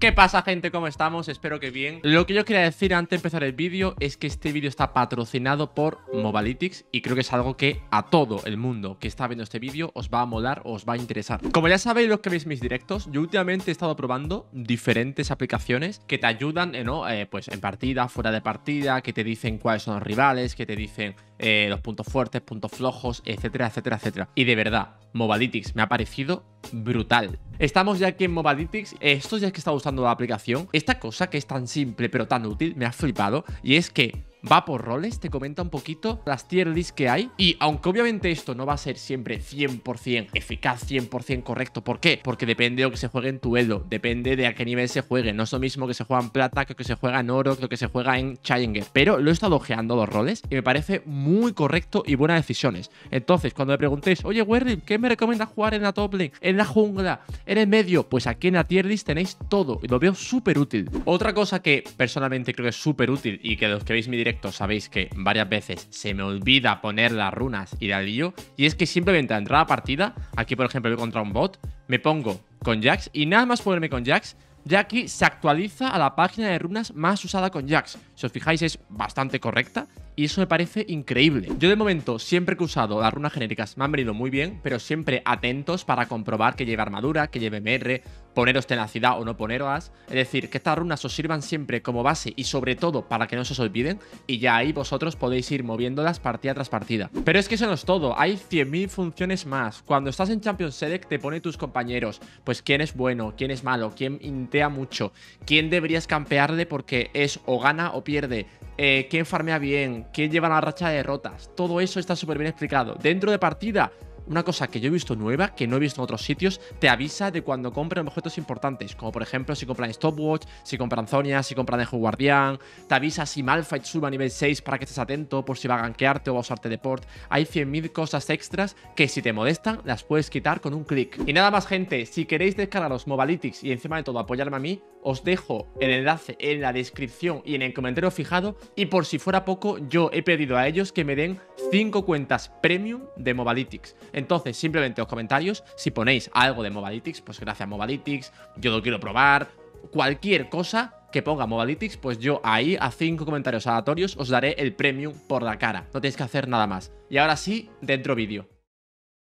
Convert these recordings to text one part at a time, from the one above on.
¿Qué pasa, gente? ¿Cómo estamos? Espero que bien. Lo que yo quería decir antes de empezar el vídeo es que este vídeo está patrocinado por Mobalytics y creo que es algo que a todo el mundo que está viendo este vídeo os va a molar o os va a interesar. Como ya sabéis los que veis mis directos, yo últimamente he estado probando diferentes aplicaciones que te ayudan pues en partida, fuera de partida, que te dicen cuáles son los rivales, que te dicen los puntos fuertes, puntos flojos, etcétera, etcétera, etcétera. Y de verdad, Mobalytics me ha parecido brutal. Estamos ya aquí en Mobalytics. Estos días que he estado usando la aplicación, esta cosa que es tan simple pero tan útil me ha flipado, y es que va por roles, te comenta un poquito las tier lists que hay. Y aunque obviamente esto no va a ser siempre 100% eficaz, 100% correcto. ¿Por qué? Porque depende de lo que se juegue en tu elo, depende de a qué nivel se juegue. No es lo mismo que se juega en plata, que se juega en oro, que se juega en Challenger. Pero lo he estado ojeando los roles y me parece muy correcto y buenas decisiones. Entonces, cuando me preguntéis, oye, Werlyb, ¿qué me recomienda jugar en la top lane, en la jungla, en el medio? Pues aquí en la tier list tenéis todo y lo veo súper útil. Otra cosa que personalmente creo que es súper útil y que de los que veis mi directo sabéis que varias veces se me olvida poner las runas y la lío, y es que simplemente a entrar a partida, aquí por ejemplo voy contra un bot, me pongo con Jax y nada más ponerme con Jax, ya aquí se actualiza a la página de runas más usada con Jax. Si os fijáis es bastante correcta y eso me parece increíble. Yo de momento siempre que he usado las runas genéricas me han venido muy bien, pero siempre atentos para comprobar que lleve armadura, que lleve MR, poneros tenacidad o no poneros. Es decir, que estas runas os sirvan siempre como base y sobre todo para que no se os olviden, y ya ahí vosotros podéis ir moviéndolas partida tras partida. Pero es que eso no es todo, hay 100.000 funciones más. Cuando estás en Champions Select te pone tus compañeros, pues quién es bueno, quién es malo, quién intea mucho, quién deberías campearle porque es o gana o pierde, quién farmea bien, quién lleva la racha de derrotas. Todo eso está súper bien explicado. Dentro de partida, una cosa que yo he visto nueva, que no he visto en otros sitios, te avisa de cuando compran objetos importantes, como por ejemplo si compran Stopwatch, si compran Zhonya's, si compran el Guardián. Te avisa si Malphite sube a nivel 6 para que estés atento por si va a gankearte o va a usarte deport. Hay 100.000 cosas extras que si te molestan las puedes quitar con un clic. Y nada más, gente, si queréis descargaros Mobalytics y encima de todo apoyarme a mí, os dejo el enlace en la descripción y en el comentario fijado. Y por si fuera poco, yo he pedido a ellos que me den 5 cuentas premium de Mobalytics. Entonces, simplemente en los comentarios, si ponéis algo de Mobalytics, pues gracias Mobalytics, yo lo quiero probar, cualquier cosa que ponga Mobalytics, pues yo ahí a 5 comentarios aleatorios os daré el premium por la cara. No tenéis que hacer nada más. Y ahora sí, dentro vídeo.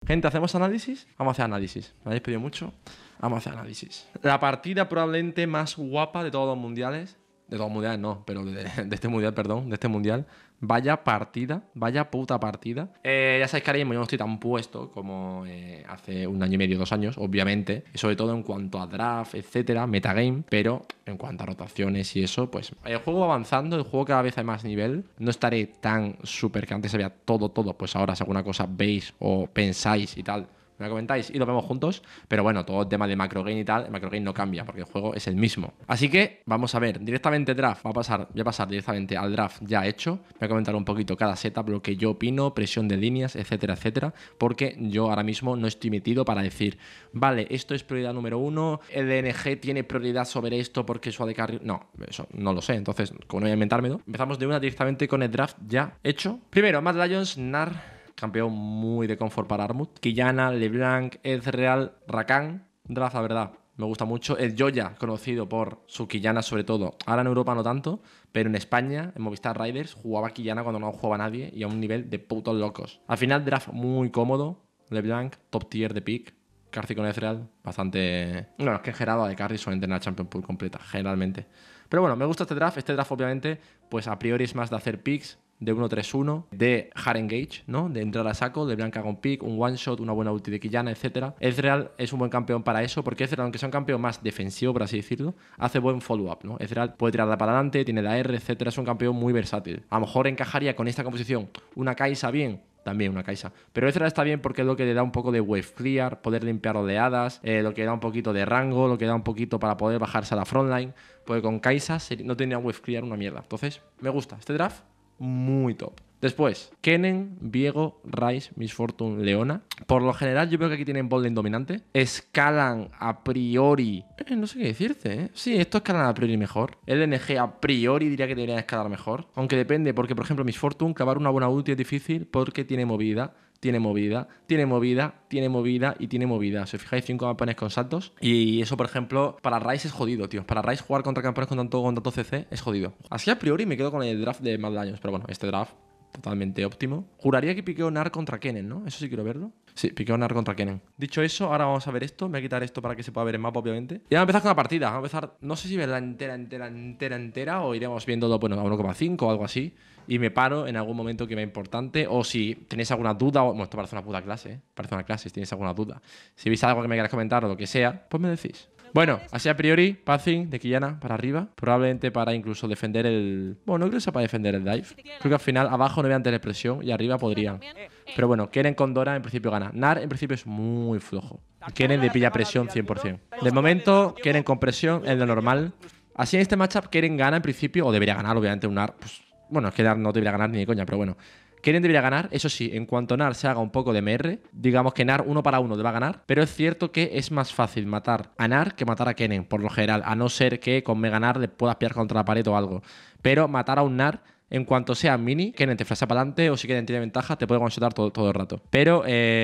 Gente, ¿hacemos análisis? Vamos a hacer análisis. Me habéis pedido mucho. Vamos a hacer análisis. La partida probablemente más guapa de todos los mundiales. De todos los mundiales no, pero de este mundial, perdón, de este mundial. Vaya partida, vaya puta partida. Ya sabéis que ahora mismo yo no estoy tan puesto como hace un año y medio, 2 años, obviamente. Y sobre todo en cuanto a draft, etcétera, metagame. Pero en cuanto a rotaciones y eso, pues el juego va avanzando, el juego cada vez hay más nivel. No estaré tan súper que antes se vea todo. Pues ahora si alguna cosa veis o pensáis y tal, me lo comentáis y lo vemos juntos. Pero bueno, todo el tema de macro game y tal, el macro game no cambia porque el juego es el mismo. Así que vamos a ver directamente draft. Voy a pasar directamente al draft ya hecho. Voy a comentar un poquito cada setup, lo que yo opino, presión de líneas, etcétera, etcétera. Porque yo ahora mismo no estoy metido para decir, vale, esto es prioridad número 1, el LNG tiene prioridad sobre esto porque su AD carry... No, eso no lo sé. Entonces, como no voy a inventármelo, empezamos de una directamente con el draft ya hecho. Primero, Mad Lions, Gnar... Campeón muy de confort para Armut. Qiyana, Leblanc, Ezreal, Rakan. Draft, la verdad, me gusta mucho. El YOYA, conocido por su Qiyana sobre todo. Ahora en Europa no tanto, pero en España, en Movistar Riders, jugaba Qiyana cuando no jugaba nadie y a un nivel de putos locos. Al final, draft muy cómodo. Leblanc, top tier de pick. Carci con Ezreal, bastante... Bueno, es que Gerardo de Carci suelen tener la Champions Pool completa, generalmente. Pero bueno, me gusta este draft. Este draft, obviamente, pues a priori es más de hacer picks. De 1-3-1, de hard engage, ¿no? De entrar a saco, de Blanca con pick, un one shot, una buena ulti de Qiyana, etc. Ezreal es un buen campeón para eso, porque Ezreal, aunque sea un campeón más defensivo, por así decirlo, hace buen follow-up, ¿no? Ezreal puede tirarla para adelante, tiene la R, etc. Es un campeón muy versátil. A lo mejor encajaría con esta composición una Kai'Sa bien, también una Kai'Sa. Pero Ezreal está bien porque es lo que le da un poco de wave clear, poder limpiar oleadas, lo que da un poquito de rango, lo que da un poquito para poder bajarse a la frontline, porque con Kai'Sa no tenía wave clear una mierda. Entonces, me gusta este draft. Muy top. Después, Kennen, Viego, Ryze, Misfortune, Leona. Por lo general, yo creo que aquí tienen bot lane dominante. Escalan a priori. No sé qué decirte, ¿eh? Sí, esto escalan a priori mejor. LNG a priori diría que debería escalar mejor. Aunque depende, porque por ejemplo, Misfortune, clavar una buena ulti es difícil porque tiene movilidad. tiene movida, tiene movida, tiene movida y tiene movida. Si os fijáis, 5 campeones con saltos. Y eso, por ejemplo, para Ryze es jodido, tío. Para Ryze jugar contra campeones con tanto CC es jodido. Así a priori me quedo con el draft de Mad Lions. Pero bueno, este draft totalmente óptimo. Juraría que piqueo Gnar contra Kennen, ¿no? Eso sí quiero verlo. Sí, piqueo Gnar contra Kennen. Dicho eso, ahora vamos a ver esto. Me voy a quitar esto para que se pueda ver el mapa, obviamente. Y vamos a empezar con la partida. Vamos a empezar, no sé si verla entera o iremos viéndolo, bueno, a 1,5 o algo así. Y me paro en algún momento que me es importante. O si tenéis alguna duda, bueno, esto parece una puta clase, ¿eh? Parece una clase si tenéis alguna duda. Si veis algo que me queráis comentar o lo que sea, pues me decís. Bueno, así a priori, passing de Qiyana para arriba. Probablemente para incluso defender el... Bueno, no creo que sea para defender el dive. Creo que al final abajo no vean telepresión y arriba podrían. Pero bueno, Kennen con Dora en principio gana. Gnar en principio es muy flojo. Kennen le pilla presión 100%. De momento, Kennen con presión es lo normal. Así en este matchup Kennen gana en principio, o debería ganar obviamente un Gnar. Pues, bueno, es que Gnar no debería ganar ni de coña, pero bueno. Kennen debería ganar, eso sí, en cuanto Gnar se haga un poco de MR, digamos que Gnar 1 para 1 le va a ganar, pero es cierto que es más fácil matar a Gnar que matar a Kennen, por lo general, a no ser que con Mega Gnar le puedas pillar contra la pared o algo. Pero matar a un Gnar, en cuanto sea mini, Kennen te flasha para adelante o si Kennen tiene ventaja, te puede one-shotar todo el rato. Pero,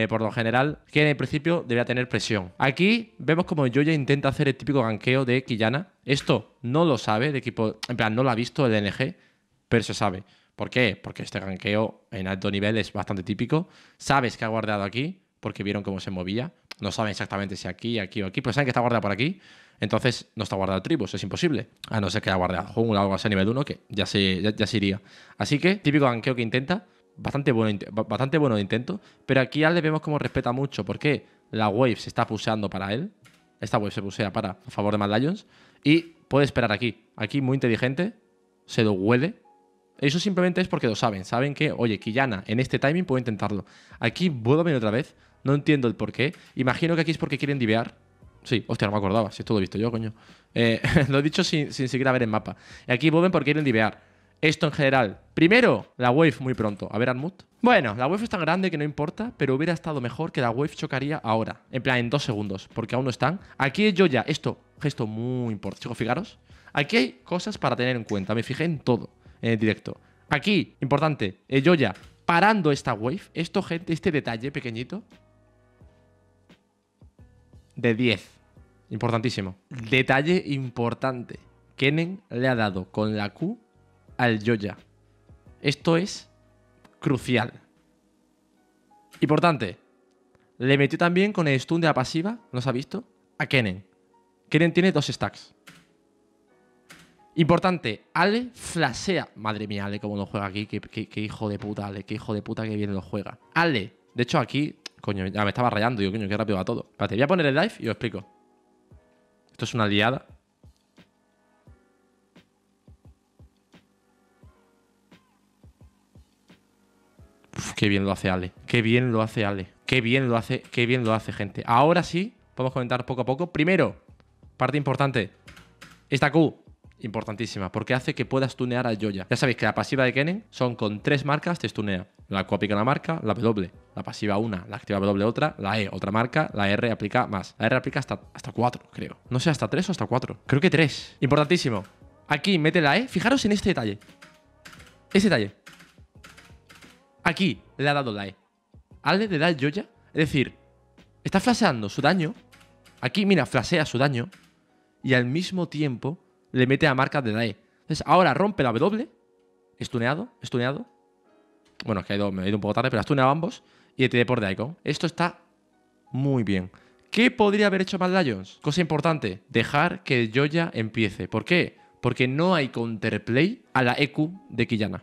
por lo general, Kennen en principio debería tener presión. Aquí vemos como Yoya intenta hacer el típico ganqueo de Qiyana. Esto no lo sabe, de equipo, en plan, no lo ha visto el LNG, pero se sabe. ¿Por qué? Porque este ganqueo en alto nivel es bastante típico. Sabes que ha guardado aquí, porque vieron cómo se movía. No saben exactamente si aquí, aquí o aquí, pero saben que está guardado por aquí. Entonces no está guardado tribus, es imposible. A no ser que haya guardado jungla o algo así a nivel 1, que ya se iría. Así que, típico ganqueo que intenta. Bastante bueno de intento. Pero aquí ya le vemos cómo respeta mucho, porque la wave se está puseando para él. Esta wave se pusea a favor de Mad Lions. Y puede esperar aquí. Aquí muy inteligente. Se lo huele. Eso simplemente es porque lo saben. Saben que, oye, Qiyana en este timing puede intentarlo. Aquí vuelvo a venir otra vez. No entiendo el porqué. Imagino que aquí es porque quieren divear. Sí, hostia, no me acordaba. Si esto lo he visto yo, coño. Lo he dicho sin siquiera ver el mapa. Y aquí vuelven porque quieren divear. Esto en general. Primero, la wave muy pronto. A ver, Armut. Bueno, la wave es tan grande que no importa, pero hubiera estado mejor que la wave chocaría ahora. En plan, en 2 segundos, porque aún no están. Aquí es Yoya. Esto, gesto muy importante. Chicos, fijaros. Aquí hay cosas para tener en cuenta. Me fijé en todo. En el directo. Aquí, importante, el Yoya parando esta wave. Esto, gente, este detalle pequeñito. De 10. Importantísimo. Detalle importante. Kennen le ha dado con la Q al Yoya. Esto es crucial. Importante. Le metió también con el stun de la pasiva, ¿no se ha visto? A Kennen. Kennen tiene 2 stacks. Importante, Ale flashea. Madre mía, Ale, cómo lo juega aquí. Qué hijo de puta, Ale. Qué hijo de puta que bien lo juega. Ale, de hecho aquí... Coño, ya me estaba rayando. Digo, coño, qué rápido va todo. Espérate, voy a poner el live y os explico. Esto es una liada. Uf, qué bien lo hace Ale. Qué bien lo hace Ale. Qué bien lo hace, gente. Ahora sí, podemos comentar poco a poco. Primero, parte importante. Esta Q... Importantísima, porque hace que puedas tunear a Yoya. Ya sabéis que la pasiva de Kennen son con 3 marcas te tunea. La Q aplica una marca, la W, la pasiva una, la activa W otra, la E otra marca, la R aplica más. La R aplica hasta 4, creo. No sé, hasta 3 o hasta 4. Creo que 3. Importantísimo. Aquí mete la E. Fijaros en este detalle. Este detalle. Aquí le ha dado la E. Ale le da el Yoya. Es decir, está flasheando su daño. Aquí, mira, flashea su daño. Y al mismo tiempo... le mete a marcas de la E. Entonces, ahora rompe la W. Estuneado. Bueno, es que me he ido un poco tarde, pero ha stuneado ambos. Y el teleport de Icon. Esto está muy bien. ¿Qué podría haber hecho Mad Lions? Cosa importante. Dejar que Yoya empiece. ¿Por qué? Porque no hay counterplay a la EQ de Qiyana.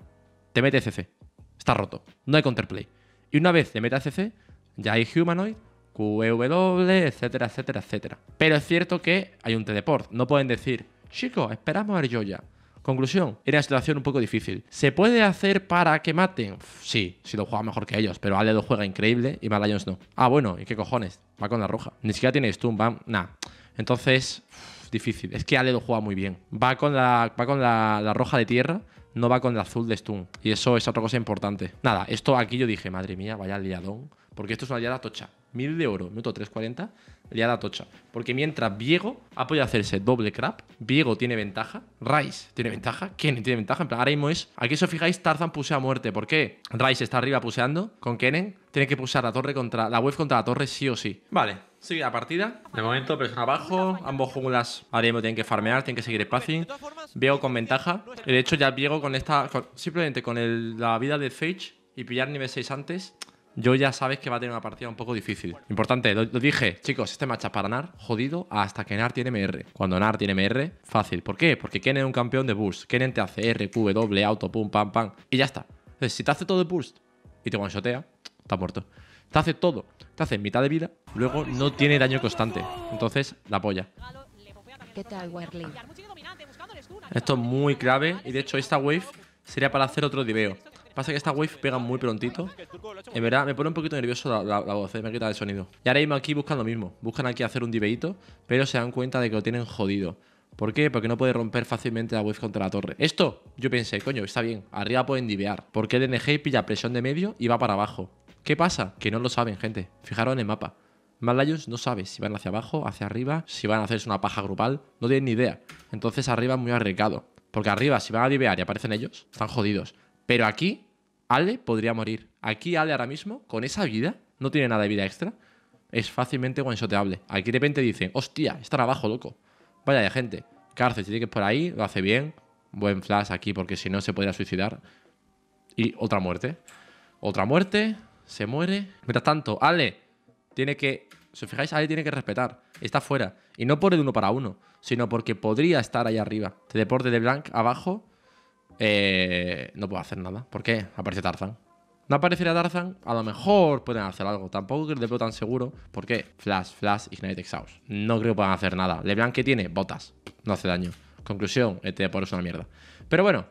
Te mete CC. Está roto. No hay counterplay. Y una vez te mete a CC, ya hay Humanoid, QW, etcétera, etcétera, etcétera. Pero es cierto que hay un teleport. No pueden decir... Chicos, esperamos a El YOYA. Conclusión, era una situación un poco difícil. ¿Se puede hacer para que maten? Sí, si lo juega mejor que ellos, pero Ale lo juega increíble y Mad Lions no. Ah, bueno, ¿y qué cojones? Va con la roja. Ni siquiera tiene stun, bam, nada. Entonces, difícil. Es que Ale lo juega muy bien. Va con la roja de tierra, no va con la azul de stun. Y eso es otra cosa importante. Nada, esto aquí yo dije, madre mía, vaya liadón. Porque esto es una liada tocha. 1000 de oro, minuto 3:40. liada tocha. Porque mientras Viego ha podido hacerse doble crap, Viego tiene ventaja, Ryze tiene ventaja, Kennen tiene ventaja. En plan, ahora mismo es... Aquí, si os fijáis, Tarzan pusea a muerte. ¿Por qué? Ryze está arriba puseando con Kennen. Tiene que pusear la torre contra... La wave contra la torre sí o sí. Vale, sigue la partida. De momento, presión abajo. Ambos junglas ahora mismo tienen que farmear, tienen que seguir el passing. Viego con ventaja. De hecho, ya Viego con esta... simplemente con la vida de Sage y pillar nivel 6 antes... Yo ya sabes que va a tener una partida un poco difícil. Importante, lo dije, chicos, este match para Gnar, jodido, hasta que Gnar tiene MR. Cuando Gnar tiene MR, fácil. ¿Por qué? Porque Kennen es un campeón de burst. Kennen te hace R, Q, W, auto, pum, pam, pam. Y ya está. Entonces, si te hace todo de burst y te one-shotea, está muerto. Te hace todo. Te hace mitad de vida, luego no tiene daño constante. Entonces, la polla. ¿Qué tal, Werlyb? Esto es muy clave y de hecho esta wave sería para hacer otro diveo. Pasa que esta wave pega muy prontito. En verdad, me pone un poquito nervioso la voz, me quita el sonido. Y ahora mismo aquí buscan lo mismo. Buscan aquí hacer un diveíto, pero se dan cuenta de que lo tienen jodido. ¿Por qué? Porque no puede romper fácilmente la wave contra la torre. Esto, yo pensé, coño, está bien. Arriba pueden divear. Porque el LNG pilla presión de medio y va para abajo. ¿Qué pasa? Que no lo saben, gente. Fijaros en el mapa. Mad Lions no sabe si van hacia abajo, hacia arriba, si van a hacerse una paja grupal. No tienen ni idea. Entonces arriba es muy arriesgado. Porque arriba, si van a divear y aparecen ellos, están jodidos. Pero aquí, Ale podría morir. Aquí Ale ahora mismo, con esa vida, no tiene nada de vida extra. Es fácilmente one-shoteable. Aquí de repente dicen, hostia, están abajo, loco. Vaya de gente. Carci tiene que ir por ahí, lo hace bien. Buen flash aquí porque si no se podría suicidar. Y otra muerte. Otra muerte, se muere. Mientras tanto, Ale tiene que... Si os fijáis, Ale tiene que respetar. Está fuera. Y no por el 1 para 1, sino porque podría estar ahí arriba. Te deporte de Leblanc abajo. No puedo hacer nada. ¿Por qué? Aparece Tarzan. No apareciera Tarzan, a lo mejor pueden hacer algo. Tampoco que le veo tan seguro. ¿Por qué? Flash, flash, ignite exhaust. No creo que puedan hacer nada. Leblanc, ¿qué tiene? Botas. No hace daño. Conclusión, este por es una mierda. Pero bueno,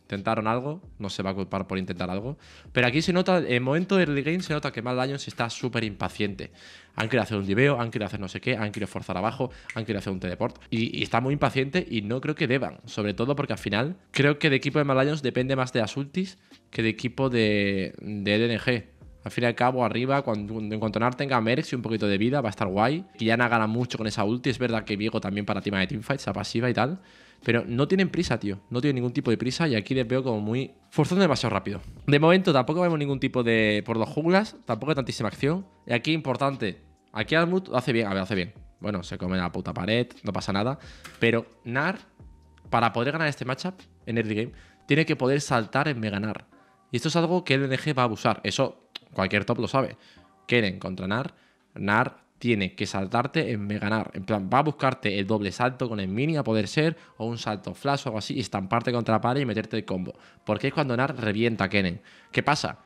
intentaron algo. No se va a culpar por intentar algo. Pero aquí se nota, en el momento del early game, se nota que Mad Lions está súper impaciente. Han querido hacer un diveo, han querido hacer no sé qué, han querido forzar abajo, han querido hacer un teleport. Y está muy impaciente y no creo que deban. Sobre todo porque al final creo que el equipo de Mad Lions depende más de las ultis que de equipo de LNG. Al fin y al cabo, arriba, en cuanto Gnar tenga Merx y un poquito de vida, va a estar guay. Qiyana gana mucho con esa ulti. Es verdad que Viego también para tema de teamfights, esa pasiva y tal. Pero no tienen prisa, tío. No tienen ningún tipo de prisa y aquí les veo como muy... forzando demasiado rápido. De momento tampoco vemos ningún tipo de... por los junglas, tampoco hay tantísima acción. Y aquí, importante, aquí Armut lo hace bien. A ver, lo hace bien. Bueno, se come la puta pared, no pasa nada. Pero Gnar, para poder ganar este matchup en early game, tiene que poder saltar en mega Gnar. Y esto es algo que el LNG va a abusar. Eso... cualquier top lo sabe. Kennen contra Gnar. Gnar tiene que saltarte en mega Gnar. En plan, va a buscarte el doble salto con el mini a poder ser, o un salto flash o algo así, y estamparte contra la pared y meterte el combo. Porque es cuando Gnar revienta a Kennen. ¿Qué pasa?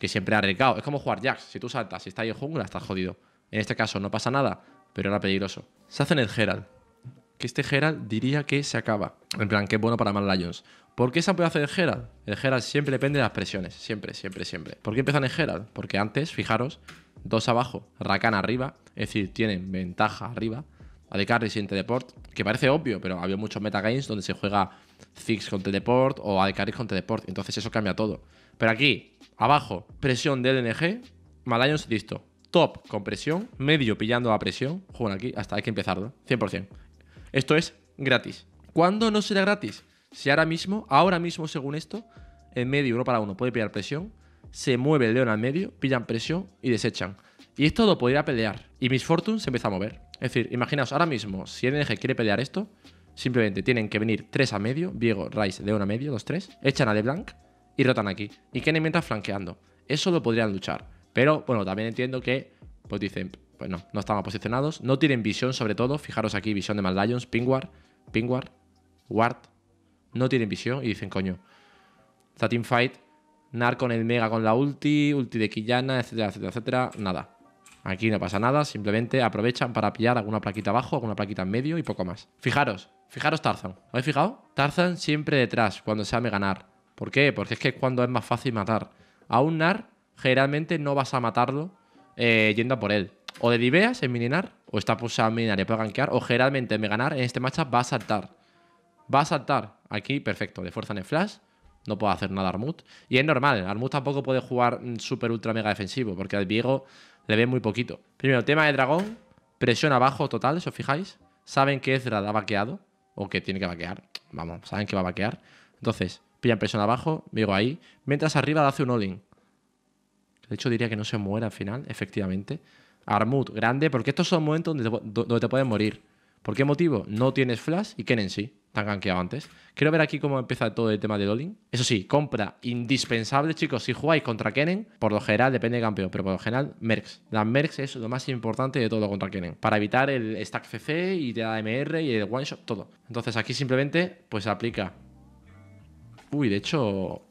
Que siempre ha arriesgado. Es como jugar Jax. Si tú saltas, si está ahí en jungla, estás jodido. En este caso no pasa nada, pero era peligroso. Se hacen el Herald. Que este Herald diría que se acaba. En plan, que es bueno para Mad Lions. ¿Por qué se han podido hacer el Herald? El Herald siempre depende de las presiones. Siempre, siempre, siempre. ¿Por qué empiezan el Herald? Porque antes, fijaros, 2 abajo, Rakan arriba. Es decir, tienen ventaja arriba. A de carry sin teleport, que parece obvio, pero había muchos metagames donde se juega Ziggs con teleport o a de carry con teleport. Entonces eso cambia todo. Pero aquí, abajo, presión de LNG, Mad Lions listo. Top con presión, medio pillando la presión. Juegan aquí, hasta hay que empezarlo, 100%. Esto es gratis. ¿Cuándo no será gratis? Si ahora mismo según esto, en medio 1 para 1 puede pillar presión, se mueve el león al medio, pillan presión y desechan. Y esto lo podría pelear. Y Misfortune se empieza a mover. Es decir, imaginaos, ahora mismo, si LNG quiere pelear esto, simplemente tienen que venir 3 a medio, Viego, Ryze, león a medio, 2, 3, echan a Leblanc y rotan aquí. Y Kennen mientras flanqueando. Eso lo podrían luchar. Pero, bueno, también entiendo que, pues dicen, pues no, no estamos posicionados, no tienen visión sobre todo, fijaros aquí, visión de Mad Lions, Pingward, Ward. No tienen visión y dicen, coño, esta teamfight, Gnar con el mega con la ulti de Qiyana, etcétera, etcétera, etcétera, nada. Aquí no pasa nada, simplemente aprovechan para pillar alguna plaquita abajo, alguna plaquita en medio y poco más. Fijaros Tarzan, ¿os habéis fijado? Tarzan siempre detrás cuando se ame Gnar. ¿Por qué? Porque es que es cuando es más fácil matar. A un Gnar generalmente no vas a matarlo yendo a por él. O de diveas en mininar, o está pulsado en mininar y puede gankear, o generalmente en mega Gnar en este matchup va a saltar. Va a saltar. Aquí, perfecto. Le fuerzan el flash. No puede hacer nada Armut. Y es normal. Armut tampoco puede jugar super ultra mega defensivo. Porque al Viego le ve muy poquito. Primero, tema de dragón. Presión abajo total, si os fijáis. Saben que Ezreal ha vaqueado. O que tiene que vaquear. Vamos, saben que va a vaquear. Entonces, pillan presión abajo. Viego ahí. Mientras arriba hace un all-in. De hecho, diría que no se muera al final, efectivamente. Armut, grande. Porque estos son momentos donde te pueden morir. ¿Por qué motivo? No tienes flash y Kennen sí. Tan gankeado antes. Quiero ver aquí cómo empieza todo el tema del all-in. Eso sí, compra indispensable, chicos. Si jugáis contra Kennen, por lo general, depende del campeón, pero por lo general, mercs. Las mercs es lo más importante de todo contra Kennen. Para evitar el stack CC y la AMR y el one shot, todo. Entonces aquí simplemente, pues aplica. Uy, de hecho,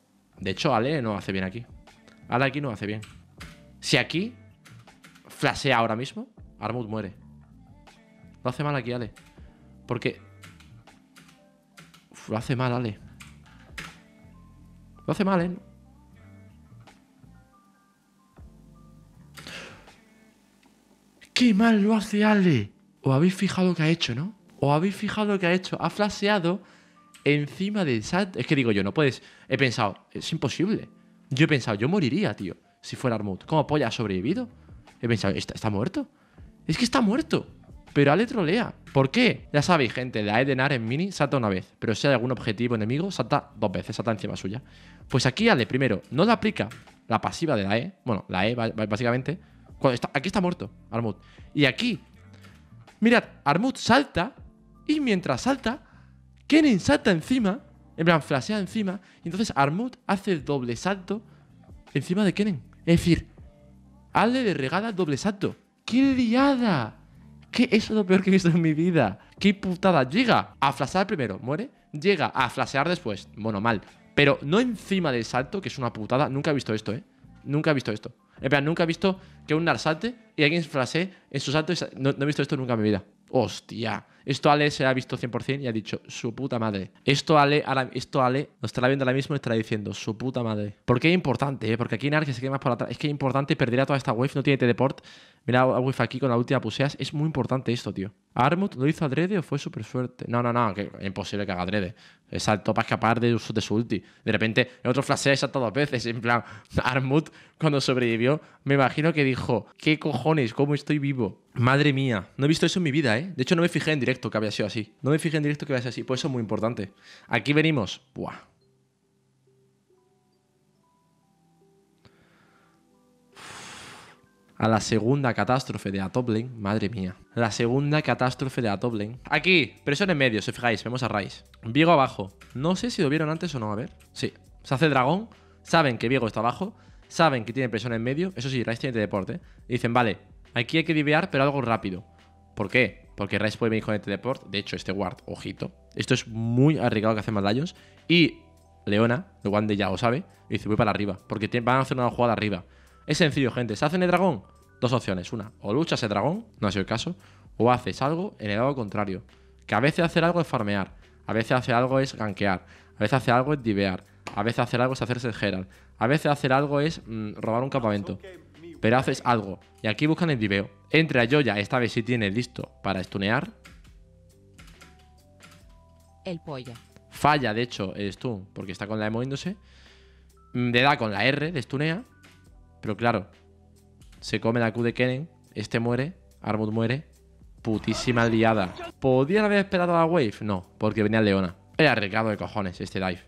Ale no hace bien aquí. Ale aquí no hace bien. Si aquí flashea ahora mismo, Armut muere. Lo hace mal aquí, Ale. Porque... lo hace mal, Ale. Lo hace mal, ¿eh? ¡Qué mal lo hace Ale! ¿Os habéis fijado lo que ha hecho, no? ¿Os habéis fijado lo que ha hecho? Ha flasheado encima del SAT. Es que digo yo, no puedes... He pensado, es imposible. Yo he pensado, yo moriría, tío, si fuera Armut. ¿Cómo polla ha sobrevivido? He pensado, ¿está muerto? Es que está muerto. Pero Ale trolea. ¿Por qué? Ya sabéis, gente, la E de Gnar en mini salta una vez. Pero si hay algún objetivo enemigo, salta dos veces, salta encima suya. Pues aquí Ale, primero, no le aplica la pasiva de la E. Bueno, la E básicamente. Aquí está muerto, Armut. Y aquí, mirad, Armut salta. Y mientras salta, Kennen salta encima. En plan, flashea encima. Y entonces Armut hace el doble salto encima de Kennen. Es decir, Ale le regala el doble salto. ¡Qué liada! ¿Qué? Eso es lo peor que he visto en mi vida. ¡Qué putada! Llega a flashear primero, muere. Llega a flashear después. Bueno, mal. Pero no encima del salto, que es una putada. Nunca he visto esto, ¿eh? Nunca he visto esto. En plan, nunca he visto que un Gnar salte y alguien flashee en su salto. No he visto esto nunca en mi vida. ¡Hostia! Esto Ale se ha visto 100% y ha dicho, su puta madre. Esto Ale nos estará viendo ahora mismo y estará diciendo, su puta madre. Porque es importante, ¿eh? Porque aquí Gnar que se quema por atrás. Es que es importante perder a toda esta wave, no tiene teleport. Mira a wave aquí con la última puseas. Es muy importante esto, tío. ¿Armut lo hizo adrede o fue súper suerte? No, que es imposible que haga adrede. Saltó para escapar de su ulti. De repente, el otro flashea y salta dos veces. En plan, Armut, cuando sobrevivió, me imagino que dijo, ¿qué cojones? ¿Cómo estoy vivo? Madre mía, no he visto eso en mi vida, ¿eh? De hecho, no me fijé en directo que había sido así. No me fijé en directo que había sido así. Pues eso es muy importante. Aquí venimos. Buah. A la segunda catástrofe de la top lane. Madre mía. La segunda catástrofe de la top lane. Aquí, presión en medio, si fijáis. Vemos a Ryze. Viego abajo. No sé si lo vieron antes o no. A ver. Sí. Se hace dragón. Saben que Viego está abajo. Saben que tiene presión en medio. Eso sí, Ryze tiene teleporte, ¿eh? Y dicen, vale, aquí hay que divear, pero algo rápido. ¿Por qué? Porque Ryze puede venir con el teleport. De hecho, este ward, ojito. Esto es muy arriesgado que hace Mad Lions. Y Leona, de Wande ya lo sabe. Y dice, voy para arriba. Porque van a hacer una jugada arriba. Es sencillo, gente. ¿Se hacen el dragón? Dos opciones. Una, o luchas el dragón. No ha sido el caso. O haces algo en el lado contrario. Que a veces hacer algo es farmear. A veces hacer algo es gankear. A veces hacer algo es divear. A veces hacer algo es hacerse el Herald. A veces hacer algo es robar un campamento. Pero haces algo. Y aquí buscan el diveo. Entra Yoya. Esta vez sí tiene listo para stunear. El polla. Falla, de hecho, el stun. Porque está con la E moviéndose. Le da con la R, le stunea. Pero claro, se come la Q de Kennen. Este muere. Armut muere. Putísima liada. ¿Podían haber esperado a la wave? No, porque venía Leona. Era arriesgado de cojones este dive.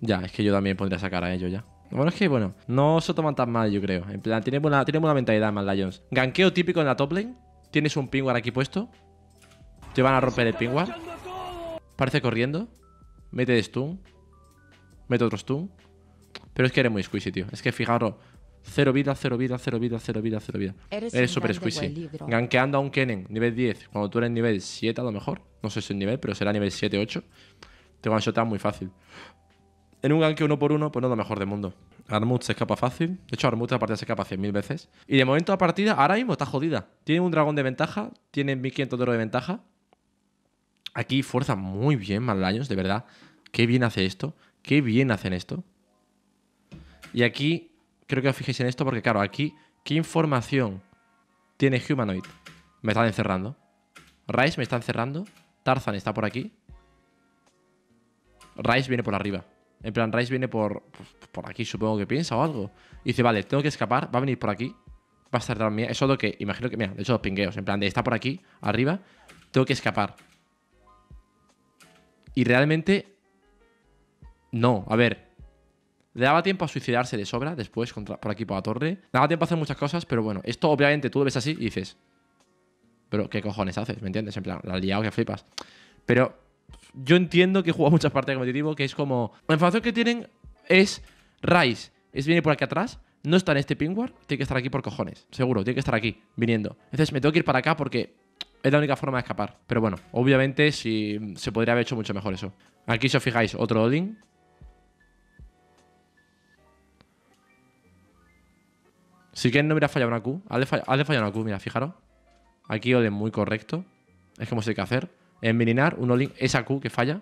Ya, es que yo también pondría esa cara a ello ya. Bueno, es que, bueno, no se toman tan mal, yo creo. En plan, tiene buena mentalidad Mad Lions. Gankeo típico en la top lane. Tienes un pingüar aquí puesto. Te van a romper el pingüar. Parece corriendo. Mete de stun. Mete otro stun. Pero es que eres muy squishy, tío. Es que fijaros. Cero vida. Eres súper squishy. Gankeando a un Kennen, nivel 10. Cuando tú eres nivel 7 a lo mejor. No sé si es nivel, pero será nivel 7, 8. Te van a shotar muy fácil. En un gank 1 por 1, pues no es lo mejor del mundo. Armut se escapa fácil. De hecho, Armut la partida se escapa 100.000 veces. Y de momento la partida, ahora mismo está jodida. Tiene un dragón de ventaja. Tiene 1.500 de oro de ventaja. Aquí fuerza muy bien Mad Lions, de verdad. Qué bien hace esto. Qué bien hacen esto. Y aquí, creo que os fijéis en esto porque, claro, aquí, ¿qué información tiene Humanoid? Me están encerrando. Ryze me está encerrando. Tarzan está por aquí. Ryze viene por arriba. En plan, Ryze viene por aquí, supongo que piensa o algo. Y dice, vale, tengo que escapar. Va a venir por aquí. va a estar también. Eso es lo que imagino que... Mira, de hecho los pingueos, en plan de está por aquí, arriba, tengo que escapar. Y realmente... No, a ver... Le daba tiempo a suicidarse de sobra después, contra, por aquí por la torre. Le daba tiempo a hacer muchas cosas, pero bueno, esto obviamente tú lo ves así y dices... Pero ¿qué cojones haces? ¿Me entiendes? En plan, la has liado que flipas. Pero yo entiendo que he jugado muchas partidas de competitivo, que es como... La información que tienen es... Ryze viene por aquí atrás, no está en este pingwar, tiene que estar aquí por cojones. Seguro, tiene que estar aquí, viniendo. Entonces me tengo que ir para acá porque es la única forma de escapar. Pero bueno, obviamente sí, se podría haber hecho mucho mejor eso. Aquí si os fijáis, otro Odin. Si Ken no hubiera fallado una Q, Ale fallado una Q, mira, fijaros. Aquí Odin muy correcto. Es como se tiene que hacer. Envenenar un Odin, esa Q que falla.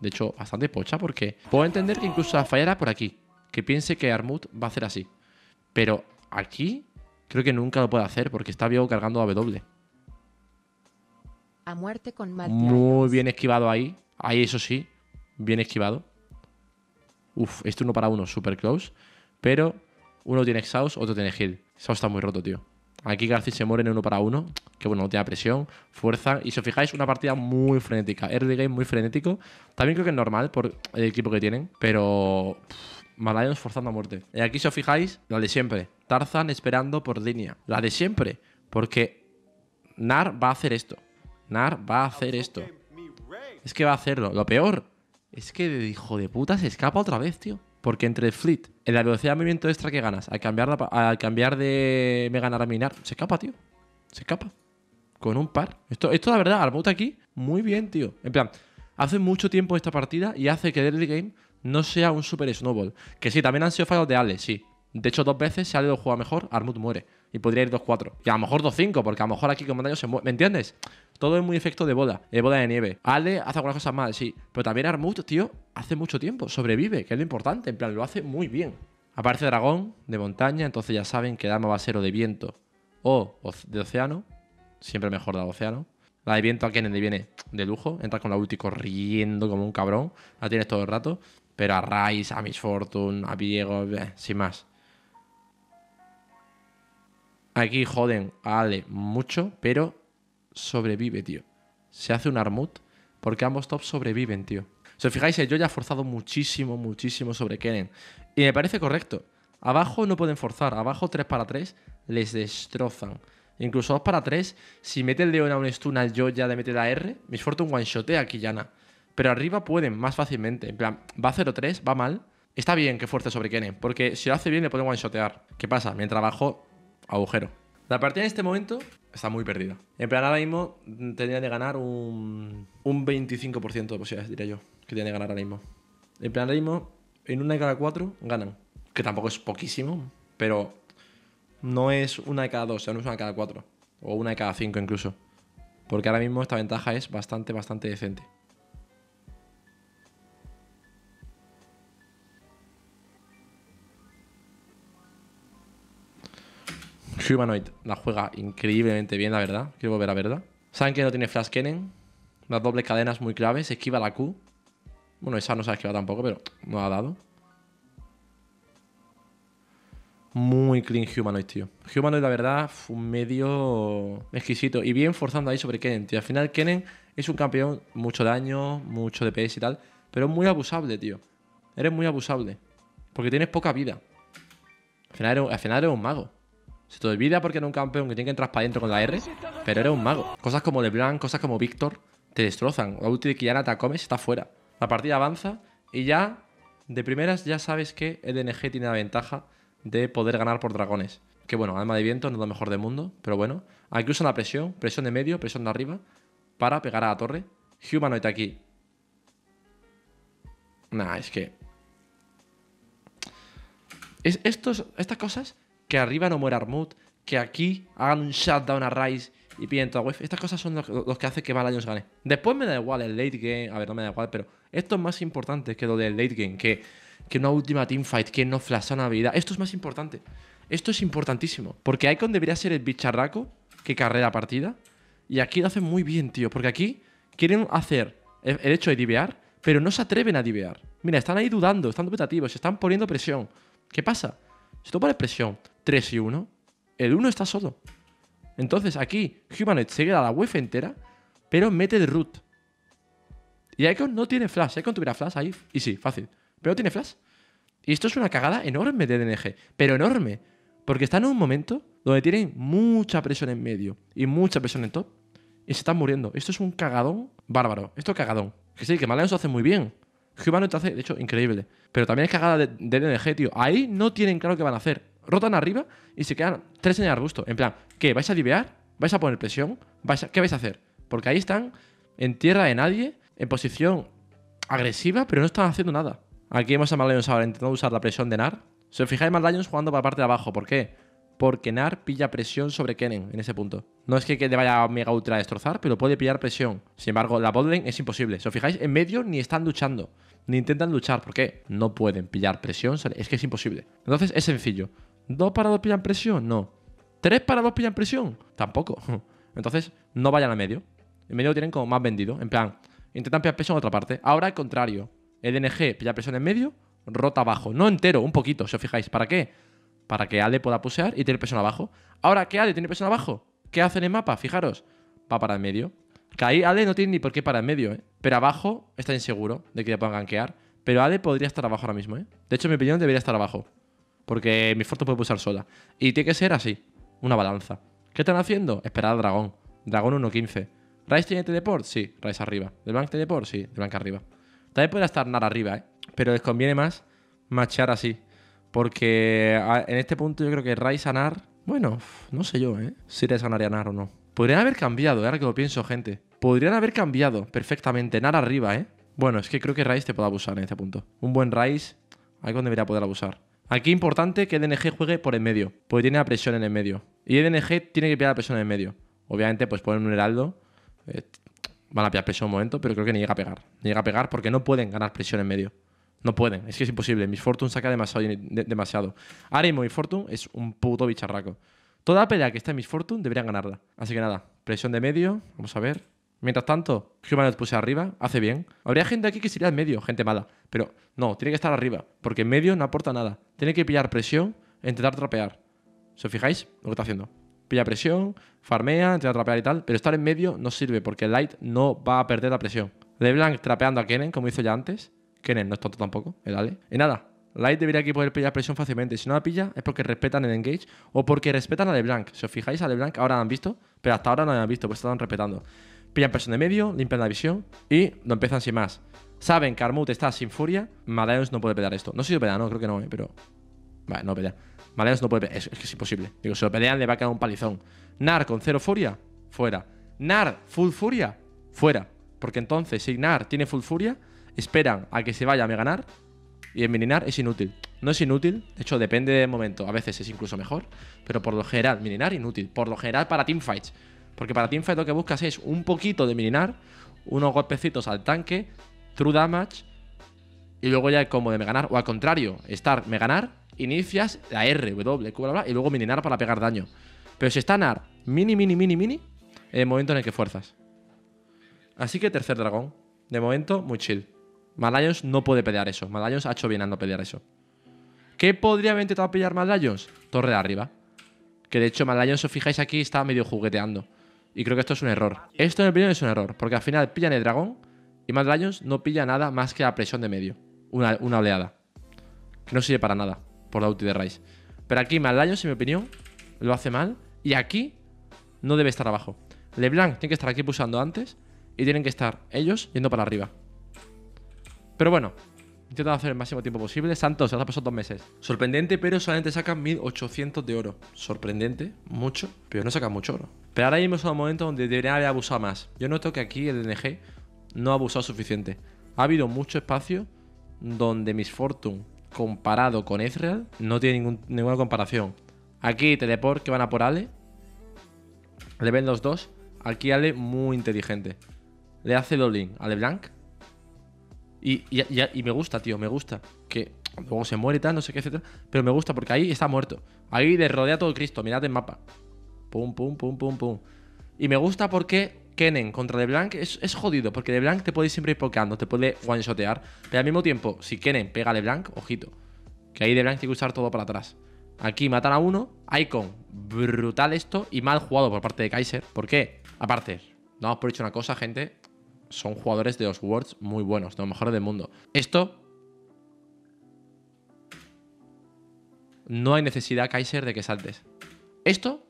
De hecho, bastante pocha porque... Puedo entender que incluso la fallara por aquí. Que piense que Armut va a hacer así. Pero aquí creo que nunca lo puede hacer porque está Viego cargando a W. A muerte con Mad Lions. Muy bien esquivado ahí. Ahí eso sí. Bien esquivado. Uf, este uno para uno. Super close. Pero uno tiene exhaust, otro tiene heal. Exhaust está muy roto, tío. Aquí Carci se muere en uno para uno. Que bueno, no tiene presión, fuerza. Y si os fijáis, una partida muy frenética. Early game muy frenético. También creo que es normal por el equipo que tienen. Pero... Mad Lions forzando a muerte. Y aquí si os fijáis, la de siempre. Tarzan esperando por línea. La de siempre. Porque Gnar va a hacer esto. Gnar va a hacer esto. Es que va a hacerlo. Lo peor es que de hijo de puta se escapa otra vez, tío. Porque entre el fleet, en la velocidad de movimiento extra que ganas, al cambiar de Mega Gnar a Minar, se escapa, tío. Se escapa. Con un par. Esto la verdad, Armut aquí, muy bien, tío. En plan, hace mucho tiempo esta partida y hace que el early game no sea un super snowball. Que sí, también han sido fallos de Ale, sí. De hecho, dos veces, si Ale lo juega mejor, Armut muere. Y podría ir 2-4. Y a lo mejor 2-5, porque a lo mejor aquí con daño se muere. ¿Me entiendes? Todo es muy efecto de bola de nieve. Ale hace algunas cosas mal, sí. Pero también Armut, tío, hace mucho tiempo. Sobrevive, que es lo importante. En plan, lo hace muy bien. Aparece dragón de montaña, entonces ya saben que el arma va a ser o de viento o de océano. Siempre mejor la de océano. La de viento a Kennen le viene de lujo. Entras con la ulti corriendo como un cabrón. La tienes todo el rato. Pero a Ryze, a Misfortune, a Viego, sin más. Aquí joden a Ale mucho, pero sobrevive, tío. Se hace un Armut porque ambos tops sobreviven, tío. Si os fijáis, el YOYA ha forzado muchísimo, muchísimo sobre Kennen. Y me parece correcto. Abajo no pueden forzar. Abajo 3 para 3 les destrozan. Incluso 2 para 3, si mete el Leona un stun al YOYA de meter la R, Misfortune one-shotea a Qiyana. Pero arriba pueden más fácilmente. En plan, va 0-3, va mal. Está bien que fuerce sobre Kennen, porque si lo hace bien le pueden one-shotear. ¿Qué pasa? Mientras abajo, agujero. La partida en este momento está muy perdida. En plan, ahora mismo tendría de ganar un 25% de posibilidades, diría yo, que tiene de ganar ahora mismo. En plan, ahora mismo, en una de cada 4 ganan. Que tampoco es poquísimo, pero no es una de cada 2, o sea, no es una de cada 4. O una de cada 5 incluso. Porque ahora mismo esta ventaja es bastante, bastante decente. Humanoid la juega increíblemente bien, la verdad. Quiero volver a verla. Saben que no tiene flash Kennen. Las dobles cadenas muy claves. Esquiva la Q. Bueno, esa no se ha esquivado tampoco, pero no la ha dado. Muy clean Humanoid, tío. Humanoid, la verdad, fue un medio exquisito. Y bien forzando ahí sobre Kennen, tío. Al final Kennen es un campeón. Mucho daño, mucho DPS y tal. Pero es muy abusable, tío. Eres muy abusable. Porque tienes poca vida. Al final eres un mago. Se te olvida porque eres un campeón que tiene que entrar para adentro con la R, pero eres un mago. Cosas como Leblanc, cosas como Víctor, te destrozan. La ulti de Qiyana te comes, está fuera. La partida avanza y ya, de primeras, ya sabes que el LNG tiene la ventaja de poder ganar por dragones. Que bueno, alma de viento no es lo mejor del mundo, pero bueno. Aquí usan la presión, presión de medio, presión de arriba, para pegar a la torre. Humanoid aquí. Nah, es que... Estas cosas... Que arriba no muera Armut, que aquí hagan un shutdown a Ryze y piden toda wave. Estas cosas son los que hacen que Mad Lions gane. Después me da igual el late game, a ver, no me da igual, pero esto es más importante que lo del late game, que una última teamfight, que no flasha una habilidad. Esto es más importante. Esto es importantísimo. Porque Icon debería ser el bicharraco que carrera partida. Y aquí lo hacen muy bien, tío. Porque aquí quieren hacer el hecho de divear, pero no se atreven a divear. Mira, están ahí dudando, están dubitativos, están poniendo presión. ¿Qué pasa? Si tú pones presión 3 y 1, El 1 está solo. Entonces aquí Humanoid se queda la wave entera, pero mete de root. Y Icon no tiene flash. Icon tuviera flash ahí y sí, fácil. Pero no tiene flash. Y esto es una cagada enorme de DNG. Pero enorme. Porque están en un momento donde tienen mucha presión en medio y mucha presión en top. Y se están muriendo. Esto es un cagadón bárbaro. Esto es cagadón. Que sí, que Mad Lions lo hace muy bien. Humanoid lo hace, de hecho, increíble. Pero también es cagada de DNG, tío. Ahí no tienen claro qué van a hacer. Rotan arriba y se quedan tres en el arbusto. En plan, ¿qué? ¿Vais a divear? ¿Vais a poner presión? ¿Qué vais a hacer? Porque ahí están en tierra de nadie, en posición agresiva, pero no están haciendo nada. Aquí vemos a Mad Lions ahora intentando usar la presión de Gnar. Si os fijáis, Mad Lions jugando para la parte de abajo. ¿Por qué? Porque Gnar pilla presión sobre Kennen en ese punto. No es que le vaya mega ultra a destrozar, pero puede pillar presión. Sin embargo, la botlane es imposible. Si os fijáis, en medio ni están luchando, ni intentan luchar. ¿Por qué? No pueden pillar presión. Es que es imposible. Entonces es sencillo. ¿Dos parados pillan presión? No. ¿Tres parados pillan presión? Tampoco. Entonces no vayan a medio. En medio lo tienen como más vendido. En plan, intentan pillar presión en otra parte. Ahora al contrario. El DNG pilla presión en medio, rota abajo. No entero, un poquito, si os fijáis. ¿Para qué? Para que Ale pueda pusear y tener presión abajo. Ahora que Ale tiene presión abajo, ¿qué hace en el mapa? Fijaros, va para el medio. Que ahí Ale no tiene ni por qué para el medio, ¿eh? Pero abajo está inseguro de que le puedan gankear. Pero Ale podría estar abajo ahora mismo, ¿eh? De hecho, en mi opinión, debería estar abajo. Porque Misfortune puede pulsar sola. Y tiene que ser así, una balanza. ¿Qué están haciendo? Esperar al dragón. Dragón 1.15. ¿Ryze tiene teleport? Sí, Ryze arriba. ¿Leblanc teleport? Sí, Leblanc arriba. También podría estar Gnar arriba, ¿eh? Pero les conviene más machear así. Porque en este punto yo creo que Ryze a Gnar... Bueno, no sé yo, ¿eh? Si les ganaría Gnar o no. Podrían haber cambiado, ahora que lo pienso, gente. Podrían haber cambiado perfectamente. Gnar arriba, ¿eh? Bueno, es que creo que Ryze te puede abusar en este punto. Un buen Ryze, Icon debería poder abusar. Aquí importante que DNG juegue por el medio. Porque tiene la presión en el medio. Y DNG tiene que pillar la presión en el medio. Obviamente, pues ponen un heraldo. Van a pillar presión un momento, pero creo que ni llega a pegar. Ni llega a pegar porque no pueden ganar presión en medio. No pueden, es que es imposible. Misfortune saca demasiado. Ahora mismo Misfortune es un puto bicharraco. Toda pelea que está en Misfortune deberían ganarla. Así que nada, presión de medio, vamos a ver. Mientras tanto, Humanoid puse arriba, hace bien. Habría gente aquí que sería en medio, gente mala. Pero no, tiene que estar arriba, porque en medio no aporta nada. Tiene que pillar presión e intentar trapear. Si os fijáis, lo que está haciendo. Pilla presión, farmea, intenta trapear y tal. Pero estar en medio no sirve, porque Light no va a perder la presión. LeBlanc trapeando a Kennen, como hizo ya antes. Kennen no es tonto tampoco, el Ale. Y nada, Light debería aquí poder pillar presión fácilmente. Si no la pilla es porque respetan el engage o porque respetan a LeBlanc. Si os fijáis, a LeBlanc ahora la han visto, pero hasta ahora no la han visto, pues estaban respetando. Pillan presión de medio, limpian la visión y lo empiezan sin más. Saben que Armut está sin furia. Mad Lions no puede pelear esto. No sé si lo pelea, no, creo que no, pero... Vale, no pelea. Mad Lions no puede pelear, es que es imposible. Digo, si lo pelean le va a quedar un palizón. Gnar con 0 furia, fuera. Gnar full furia, fuera. Porque entonces, si Gnar tiene full furia... Esperan a que se vaya a meganar y enmininar es inútil. No es inútil, de hecho depende del momento. A veces es incluso mejor, pero por lo general mininar inútil, por lo general para teamfights. Porque para teamfights lo que buscas es un poquito de mininar, unos golpecitos al tanque, true damage y luego ya el combo de meganar. O al contrario, estar meganar, inicias la R, W, Q, bla, bla, y luego mininar para pegar daño. Pero si está Gnar mini, en el momento en el que fuerzas. Así que tercer dragón, de momento muy chill. Mad Lions no puede pelear eso. Mad Lions ha hecho bien al no pelear eso. ¿Qué podría haber intentado pillar Mad Lions? Torre de arriba. Que de hecho Mad Lions, si os fijáis aquí, está medio jugueteando. Y creo que esto es un error. Esto en mi opinión es un error. Porque al final pillan el dragón y Mad Lions no pilla nada más que la presión de medio. Una oleada. Que no sirve para nada. Por la ulti de Ryze. Pero aquí Mad Lions, en mi opinión, lo hace mal. Y aquí no debe estar abajo. LeBlanc tiene que estar aquí pulsando antes. Y tienen que estar ellos yendo para arriba. Pero bueno, intentan hacer el máximo tiempo posible. Santos, se los ha pasado 2 meses. Sorprendente, pero solamente sacan 1800 de oro. Sorprendente, mucho, pero no sacan mucho oro. Pero ahora mismo es un momento donde deberían haber abusado más. Yo noto que aquí el DNG no ha abusado suficiente. Ha habido mucho espacio donde Misfortune, comparado con Ezreal, no tiene ninguna comparación. Aquí teleport que van a por Ale. Le ven los dos. Aquí Ale muy inteligente. Le hace el all-in a LeBlanc. Y me gusta, tío, me gusta. Que luego se muere y tal, no sé qué, etcétera. Pero me gusta porque ahí está muerto. Ahí le rodea todo el Cristo, mirad el mapa. Pum, pum, pum, pum, pum. Y me gusta porque Kennen contra LeBlanc es jodido. Porque LeBlanc te puede siempre ir pokeando, te puede one-shotear. Pero al mismo tiempo, si Kennen pega a LeBlanc, ojito. Que ahí LeBlanc tiene que usar todo para atrás. Aquí matan a uno. Icon, brutal esto. Y mal jugado por parte de Kaiser. ¿Por qué? Aparte, damos por hecho una cosa, gente. Son jugadores de los Worlds muy buenos, de los mejores del mundo. Esto... no hay necesidad, Kaiser, de que saltes. Esto...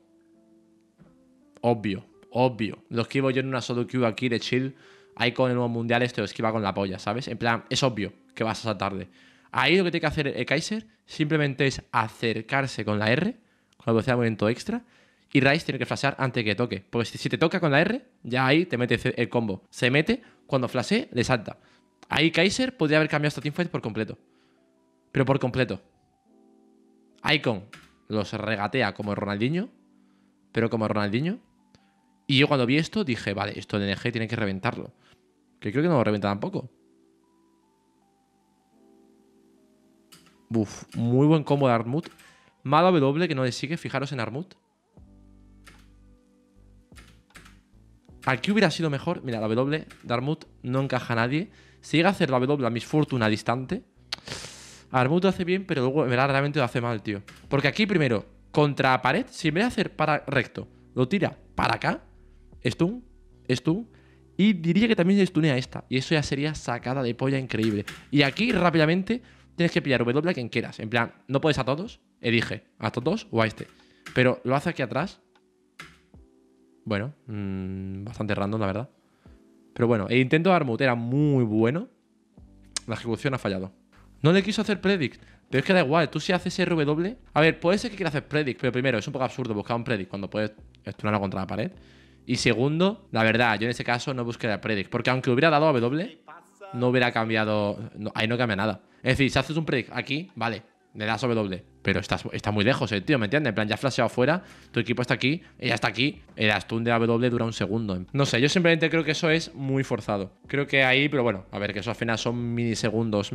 obvio, obvio. Lo esquivo yo en una solo Q aquí de chill. Icon en el nuevo mundial este lo esquiva con la polla, ¿sabes? En plan, es obvio que vas a saltar de... Ahí lo que tiene que hacer el Kaiser simplemente es acercarse con la R, con la velocidad de movimiento extra, y Ryze tiene que flashear antes de que toque. Porque si te toca con la R, ya ahí te mete el combo. Se mete, cuando flashee, le salta. Ahí Kaiser podría haber cambiado esta teamfight por completo. Pero por completo. Icon los regatea como Ronaldinho, pero como Ronaldinho. Y yo cuando vi esto dije, vale, esto de LNG tiene que reventarlo. Que creo que no lo reventa tampoco. Uf, muy buen combo de Armut. Mala W que no le sigue, fijaros en Armut. Aquí hubiera sido mejor. Mira, la W de Armut no encaja a nadie. Si llega a hacer la W a Misfortune a distante, Armut lo hace bien, pero luego en verdad realmente lo hace mal, tío. Porque aquí primero, contra pared, si en vez de hacer para recto, lo tira para acá, stun, stun. Y diría que también se stunea esta. Y eso ya sería sacada de polla increíble. Y aquí rápidamente... tienes que pillar W a quien quieras. En plan, no puedes a todos. Elige a todos o a este. Pero lo hace aquí atrás. Bueno, bastante random, la verdad. Pero bueno, el intento de Armut era muy bueno. La ejecución ha fallado. No le quiso hacer predict. Pero es que da igual. Tú si haces RW... a ver, puede ser que quiera hacer predict. Pero primero, es un poco absurdo buscar un predict cuando puedes estunarlo contra la pared. Y segundo, la verdad, yo en ese caso no buscaría predict. Porque aunque hubiera dado a W... no hubiera cambiado... no, ahí no cambia nada. Es decir, si haces un predict aquí, vale, le das W. Pero está muy lejos, tío, ¿me entiendes? En plan, ya has flasheado fuera, tu equipo está aquí, ella está aquí, el stun de W dura un segundo. No sé, yo simplemente creo que eso es muy forzado. Creo que ahí, pero bueno, a ver, que eso al final son milisegundos,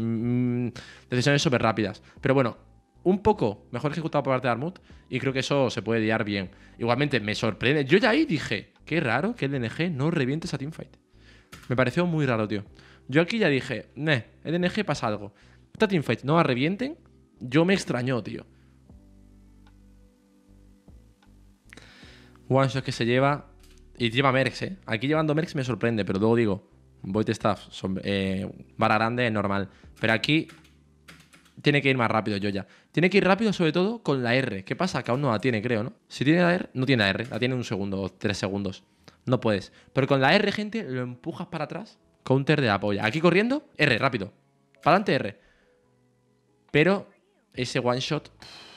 decisiones súper rápidas. Pero bueno, un poco mejor ejecutado por parte de Armut y creo que eso se puede liar bien. Igualmente, me sorprende. Yo ya ahí dije, qué raro que el LNG no reviente esa teamfight. Me pareció muy raro, tío. Yo aquí ya dije, el LNG pasa algo. Esta teamfight no la revienten. Yo me extrañó, tío. One shot que se lleva. Y lleva Mercs, eh. Aquí llevando Mercs me sorprende, pero luego digo, void staff, vara grande es normal. Pero aquí tiene que ir más rápido, Yoya. Tiene que ir rápido, sobre todo con la R. ¿Qué pasa? Que aún no la tiene, creo, ¿no? Si tiene la R, no tiene la R. La tiene un segundo o 3 segundos. No puedes. Pero con la R, gente, lo empujas para atrás. Counter de la polla. Aquí corriendo, R, rápido. Para adelante, R. Pero ese one shot,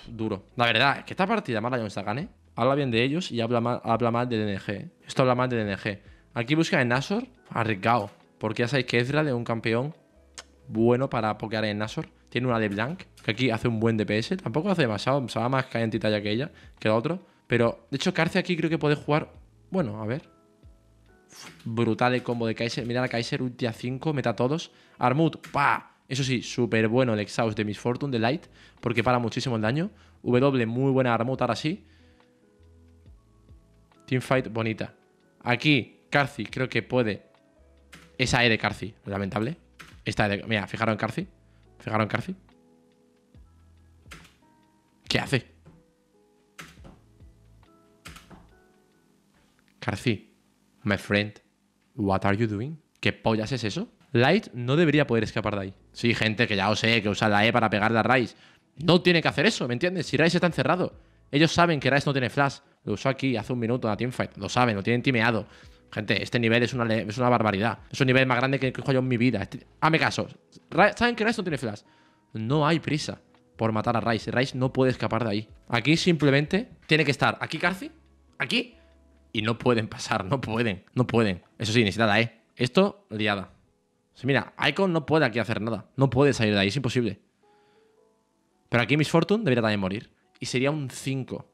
duro. La verdad es que esta partida, Mad Lions la gane. Habla bien de ellos y habla mal del LNG, ¿eh? Esto habla mal del LNG. Aquí busca en Nashor, arriesgado. Porque ya sabéis que Ezreal es un campeón bueno para pokear en Nashor. Tiene una Leblanc, que aquí hace un buen DPS. Tampoco hace demasiado, se va más calentita ya que ella, que la otra. Pero, de hecho, Carci aquí creo que puede jugar... bueno, a ver... brutal el combo de Kaiser. Mirad a Kaiser, ulti a 5, meta a todos. Armut, pa. Eso sí, súper bueno el exhaust de Misfortune, de Light, porque para muchísimo el daño. W, muy buena Armut, ahora sí. Teamfight bonita. Aquí, Carci, creo que puede. Esa E de Carci, lamentable. Esta E de... mira, fijaros en Carci. Fijaros en Carci. ¿Qué hace? Carci. My friend, what are you doing? ¿Qué pollas es eso? Light no debería poder escapar de ahí. Sí, gente, que ya os sé, que usa la E para pegarle a Ryze. No tiene que hacer eso, ¿me entiendes? Si Ryze está encerrado. Ellos saben que Ryze no tiene flash. Lo usó aquí hace un minuto en la teamfight. Lo saben, lo tienen timeado. Gente, este nivel es una barbaridad. Es un nivel más grande que he jugado yo en mi vida. Hazme caso. Saben que Ryze no tiene flash. No hay prisa por matar a Ryze. Ryze no puede escapar de ahí. Aquí simplemente tiene que estar. Aquí Carci. Aquí. Y no pueden pasar, no pueden. Eso sí, necesita la E. Esto, liada. O sea, mira, Icon no puede aquí hacer nada. No puede salir de ahí, es imposible. Pero aquí Misfortune debería también morir. Y sería un 5.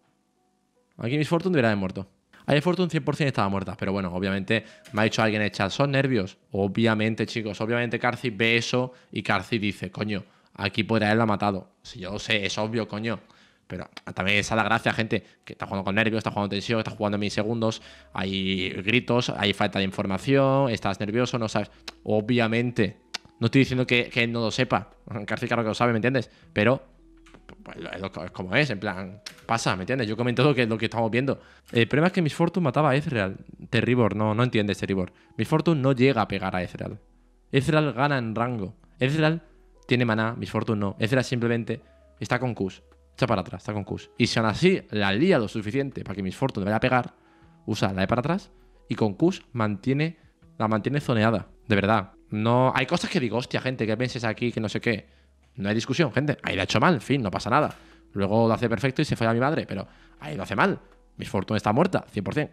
Aquí Misfortune debería haber muerto. Ayer Fortune 100% estaba muerta. Pero bueno, obviamente me ha dicho alguien en el chat, ¿son nervios? Obviamente, chicos. Obviamente Carci ve eso y Carci dice, coño, aquí podría haberla matado. Si yo lo sé, es obvio, coño. Pero también esa es la gracia, gente, que está jugando con nervios, está jugando tensión, está jugando en milisegundos, hay gritos, hay falta de información, estás nervioso, no sabes. Obviamente, no estoy diciendo que él no lo sepa. Carci claro que lo sabe, ¿me entiendes? Pero pues es como es, en plan, pasa, ¿me entiendes? Yo comento lo que estamos viendo. El problema es que Misfortune mataba a Ezreal. Terribor, no entiende ese Terribor. Misfortune no llega a pegar a Ezreal. Ezreal gana en rango. Ezreal tiene maná, Misfortune no. Ezreal simplemente está con Qs. Está para atrás, está con Qs. Y si aún así la lía lo suficiente para que Misfortune vaya a pegar, usa la E para atrás y con Qs la mantiene zoneada. De verdad. No, hay cosas que digo, hostia, gente, que penses aquí, que no sé qué. No hay discusión, gente. Ahí lo ha hecho mal, en fin, no pasa nada. Luego lo hace perfecto y se falla a mi madre, pero ahí lo hace mal. Misfortune está muerta, 100%.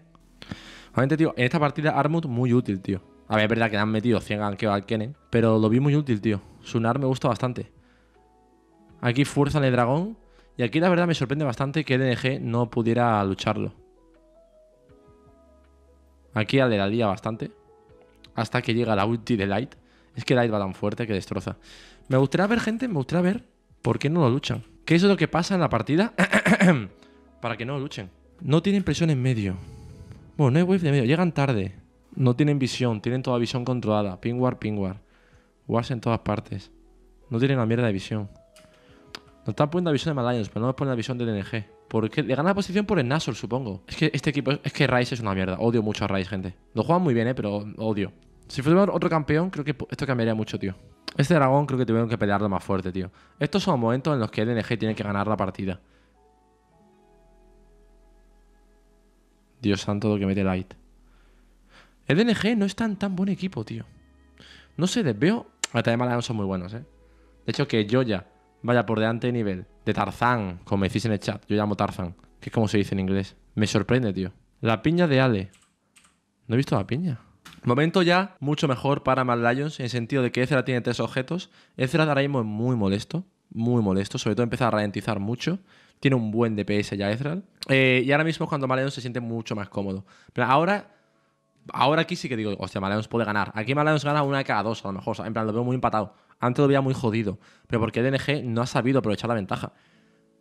Obviamente, tío, en esta partida Armut muy útil, tío. A ver, es verdad que le han metido 100 gankeos al Kennen, pero lo vi muy útil, tío. Su Gnar me gusta bastante. Aquí fuerzan el dragón. Y aquí la verdad me sorprende bastante que LNG no pudiera lucharlo. Aquí Ale la lía bastante. Hasta que llega la ulti de Light. Es que Light va tan fuerte que destroza. Me gustaría ver, gente, me gustaría ver por qué no lo luchan. ¿Qué es lo que pasa en la partida para que no lo luchen? No tienen presión en medio. Bueno, no hay wave de medio. Llegan tarde. No tienen visión. Tienen toda visión controlada. Pingwar. Wars en todas partes. No tienen la mierda de visión. Nos están poniendo la visión de Mad Lions, pero no nos ponen la visión de LNG. Porque le gana la posición por el Nashor, supongo. Es que este equipo... Es que Ryze es una mierda. Odio mucho a Ryze, gente. Lo juegan muy bien, pero odio. Si fuera otro campeón, creo que esto cambiaría mucho, tío. Este dragón creo que tuvieron que pelearlo más fuerte, tío. Estos son momentos en los que LNG tiene que ganar la partida. Dios santo lo que mete Light. LNG no es tan buen equipo, tío. No sé, les veo... Además, los son muy buenos, ¿eh? De hecho, que LOYA vaya por delante de nivel de Tarzan, como decís en el chat. Yo llamo Tarzan, que es como se dice en inglés. Me sorprende, tío. La piña de Ale. No he visto la piña. Momento ya mucho mejor para Mad Lions, en el sentido de que Ezreal tiene 3 objetos. Ezreal ahora mismo es muy molesto, sobre todo empieza a ralentizar mucho. Tiene un buen DPS ya Ezreal. Y ahora mismo es cuando Mad Lions se siente mucho más cómodo. Pero ahora aquí sí que digo, hostia, Mad Lions puede ganar. Aquí Mad Lions gana una de cada dos, a lo mejor. O sea, en plan, lo veo muy empatado. Antes lo veía muy jodido, pero porque LNG no ha sabido aprovechar la ventaja.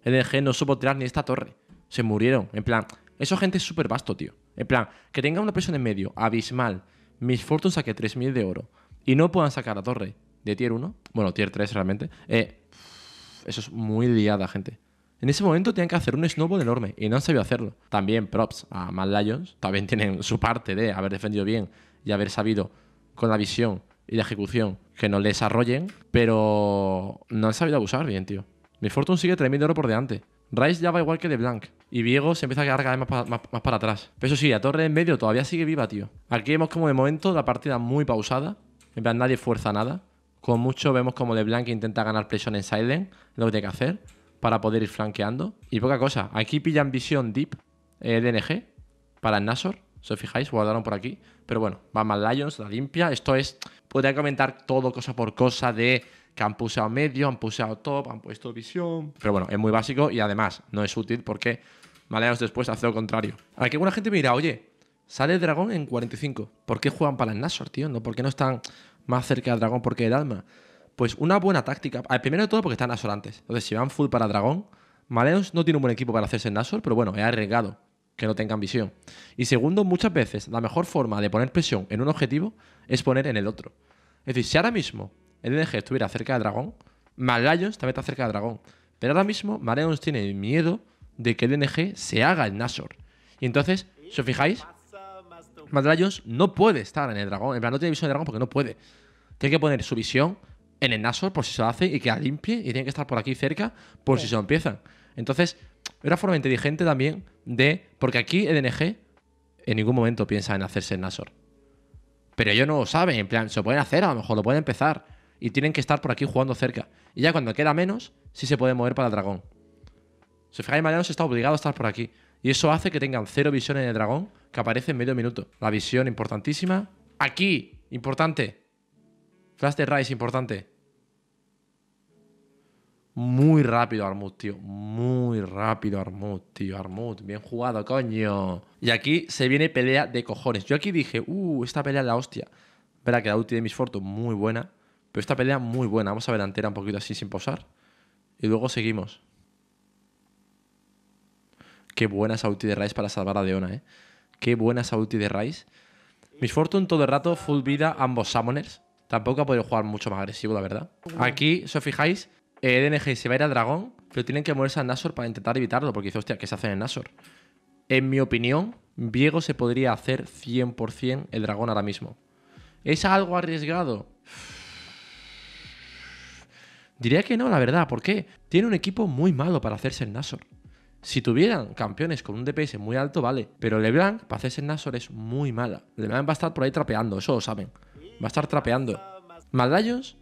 LNG no supo tirar ni esta torre. Se murieron, en plan, eso gente es súper vasto, tío. En plan, que tenga una presión en medio abismal, Misfortune saque 3000 de oro y no puedan sacar la torre de tier 1, bueno, tier 3 realmente. Eso es muy liada, gente. En ese momento tenían que hacer un snowball enorme y no han sabido hacerlo. También props a Mad Lions, también tienen su parte de haber defendido bien y haber sabido con la visión y la ejecución que no les arrollen, pero no han sabido abusar bien, tío. Misfortune sigue 3000 de oro por delante. Ryze ya va igual que Leblanc. Y Viego se empieza a quedar cada vez más para atrás. Pero eso sí, la torre en medio todavía sigue viva, tío. Aquí vemos como de momento la partida muy pausada. En plan, nadie fuerza nada. Con mucho vemos como Leblanc intenta ganar presión en silent, lo que tiene que hacer para poder ir flanqueando. Y poca cosa. Aquí pillan visión deep DNG para el Nashor. Si os fijáis, guardaron por aquí. Pero bueno, va Mad Lions, la limpia. Esto es... Podría comentar todo cosa por cosa de que han puseado medio, han puseado top, han puesto visión... Pero bueno, es muy básico y además no es útil porque Mad Lions después hace lo contrario. Aquí alguna gente me dirá, oye, sale el dragón en 45. ¿Por qué juegan para el Nashor, tío? ¿No? ¿Por qué no están más cerca del dragón porque el alma? Pues una buena táctica. Primero de todo porque están Nashor antes. Entonces si van full para dragón, Mad Lions no tiene un buen equipo para hacerse el Nashor, pero bueno, es arriesgado que no tengan visión. Y segundo, muchas veces la mejor forma de poner presión en un objetivo es poner en el otro. Es decir, si ahora mismo el LNG estuviera cerca de dragón, Mad Lions también está cerca de dragón. Pero ahora mismo Mad Lions tiene miedo de que el LNG se haga el Nashor. Y entonces, si os fijáis, Mad Lions no puede estar en el dragón. En plan, no tiene visión de dragón porque no puede. Tiene que poner su visión en el Nashor por si se lo hace y que la limpie. Y tiene que estar por aquí cerca por si se lo empiezan. Entonces... Era una forma inteligente también de... Porque aquí LNG en ningún momento piensa en hacerse el Nashor. Pero ellos no lo saben, en plan, se lo pueden hacer, a lo mejor lo pueden empezar. Y tienen que estar por aquí jugando cerca. Y ya cuando queda menos, sí se puede mover para el dragón. Si os fijáis, Mad Lions está obligado a estar por aquí. Y eso hace que tengan 0 visión en el dragón, que aparece en medio minuto. La visión importantísima. Aquí, importante. Flash de Ryze, importante. Muy rápido Armut, tío. Muy rápido Armut, tío. Armut, bien jugado, coño. Y aquí se viene pelea de cojones. Yo aquí dije, esta pelea es la hostia. Verá que la ulti de Misfortune muy buena. Pero esta pelea muy buena. Vamos a ver la entera un poquito así sin pausar. Y luego seguimos. Qué buena esa ulti de Ryze para salvar a Leona, eh. Qué buena esa ulti de Ryze. Misfortune todo el rato, full vida, ambos summoners. Tampoco ha podido jugar mucho más agresivo, la verdad. Aquí, si os fijáis... DNG se va a ir a dragón, pero tienen que moverse a Nashor para intentar evitarlo, porque dice, hostia, ¿qué se hace en Nashor? En mi opinión, Viego se podría hacer 100% el dragón ahora mismo. ¿Es algo arriesgado? Diría que no, la verdad. ¿Por qué? Tiene un equipo muy malo para hacerse el Nashor. Si tuvieran campeones con un DPS muy alto, vale. Pero Leblanc, para hacerse el Nashor, es muy mala. Leblanc va a estar por ahí trapeando, eso lo saben. Va a estar trapeando. Mad Lions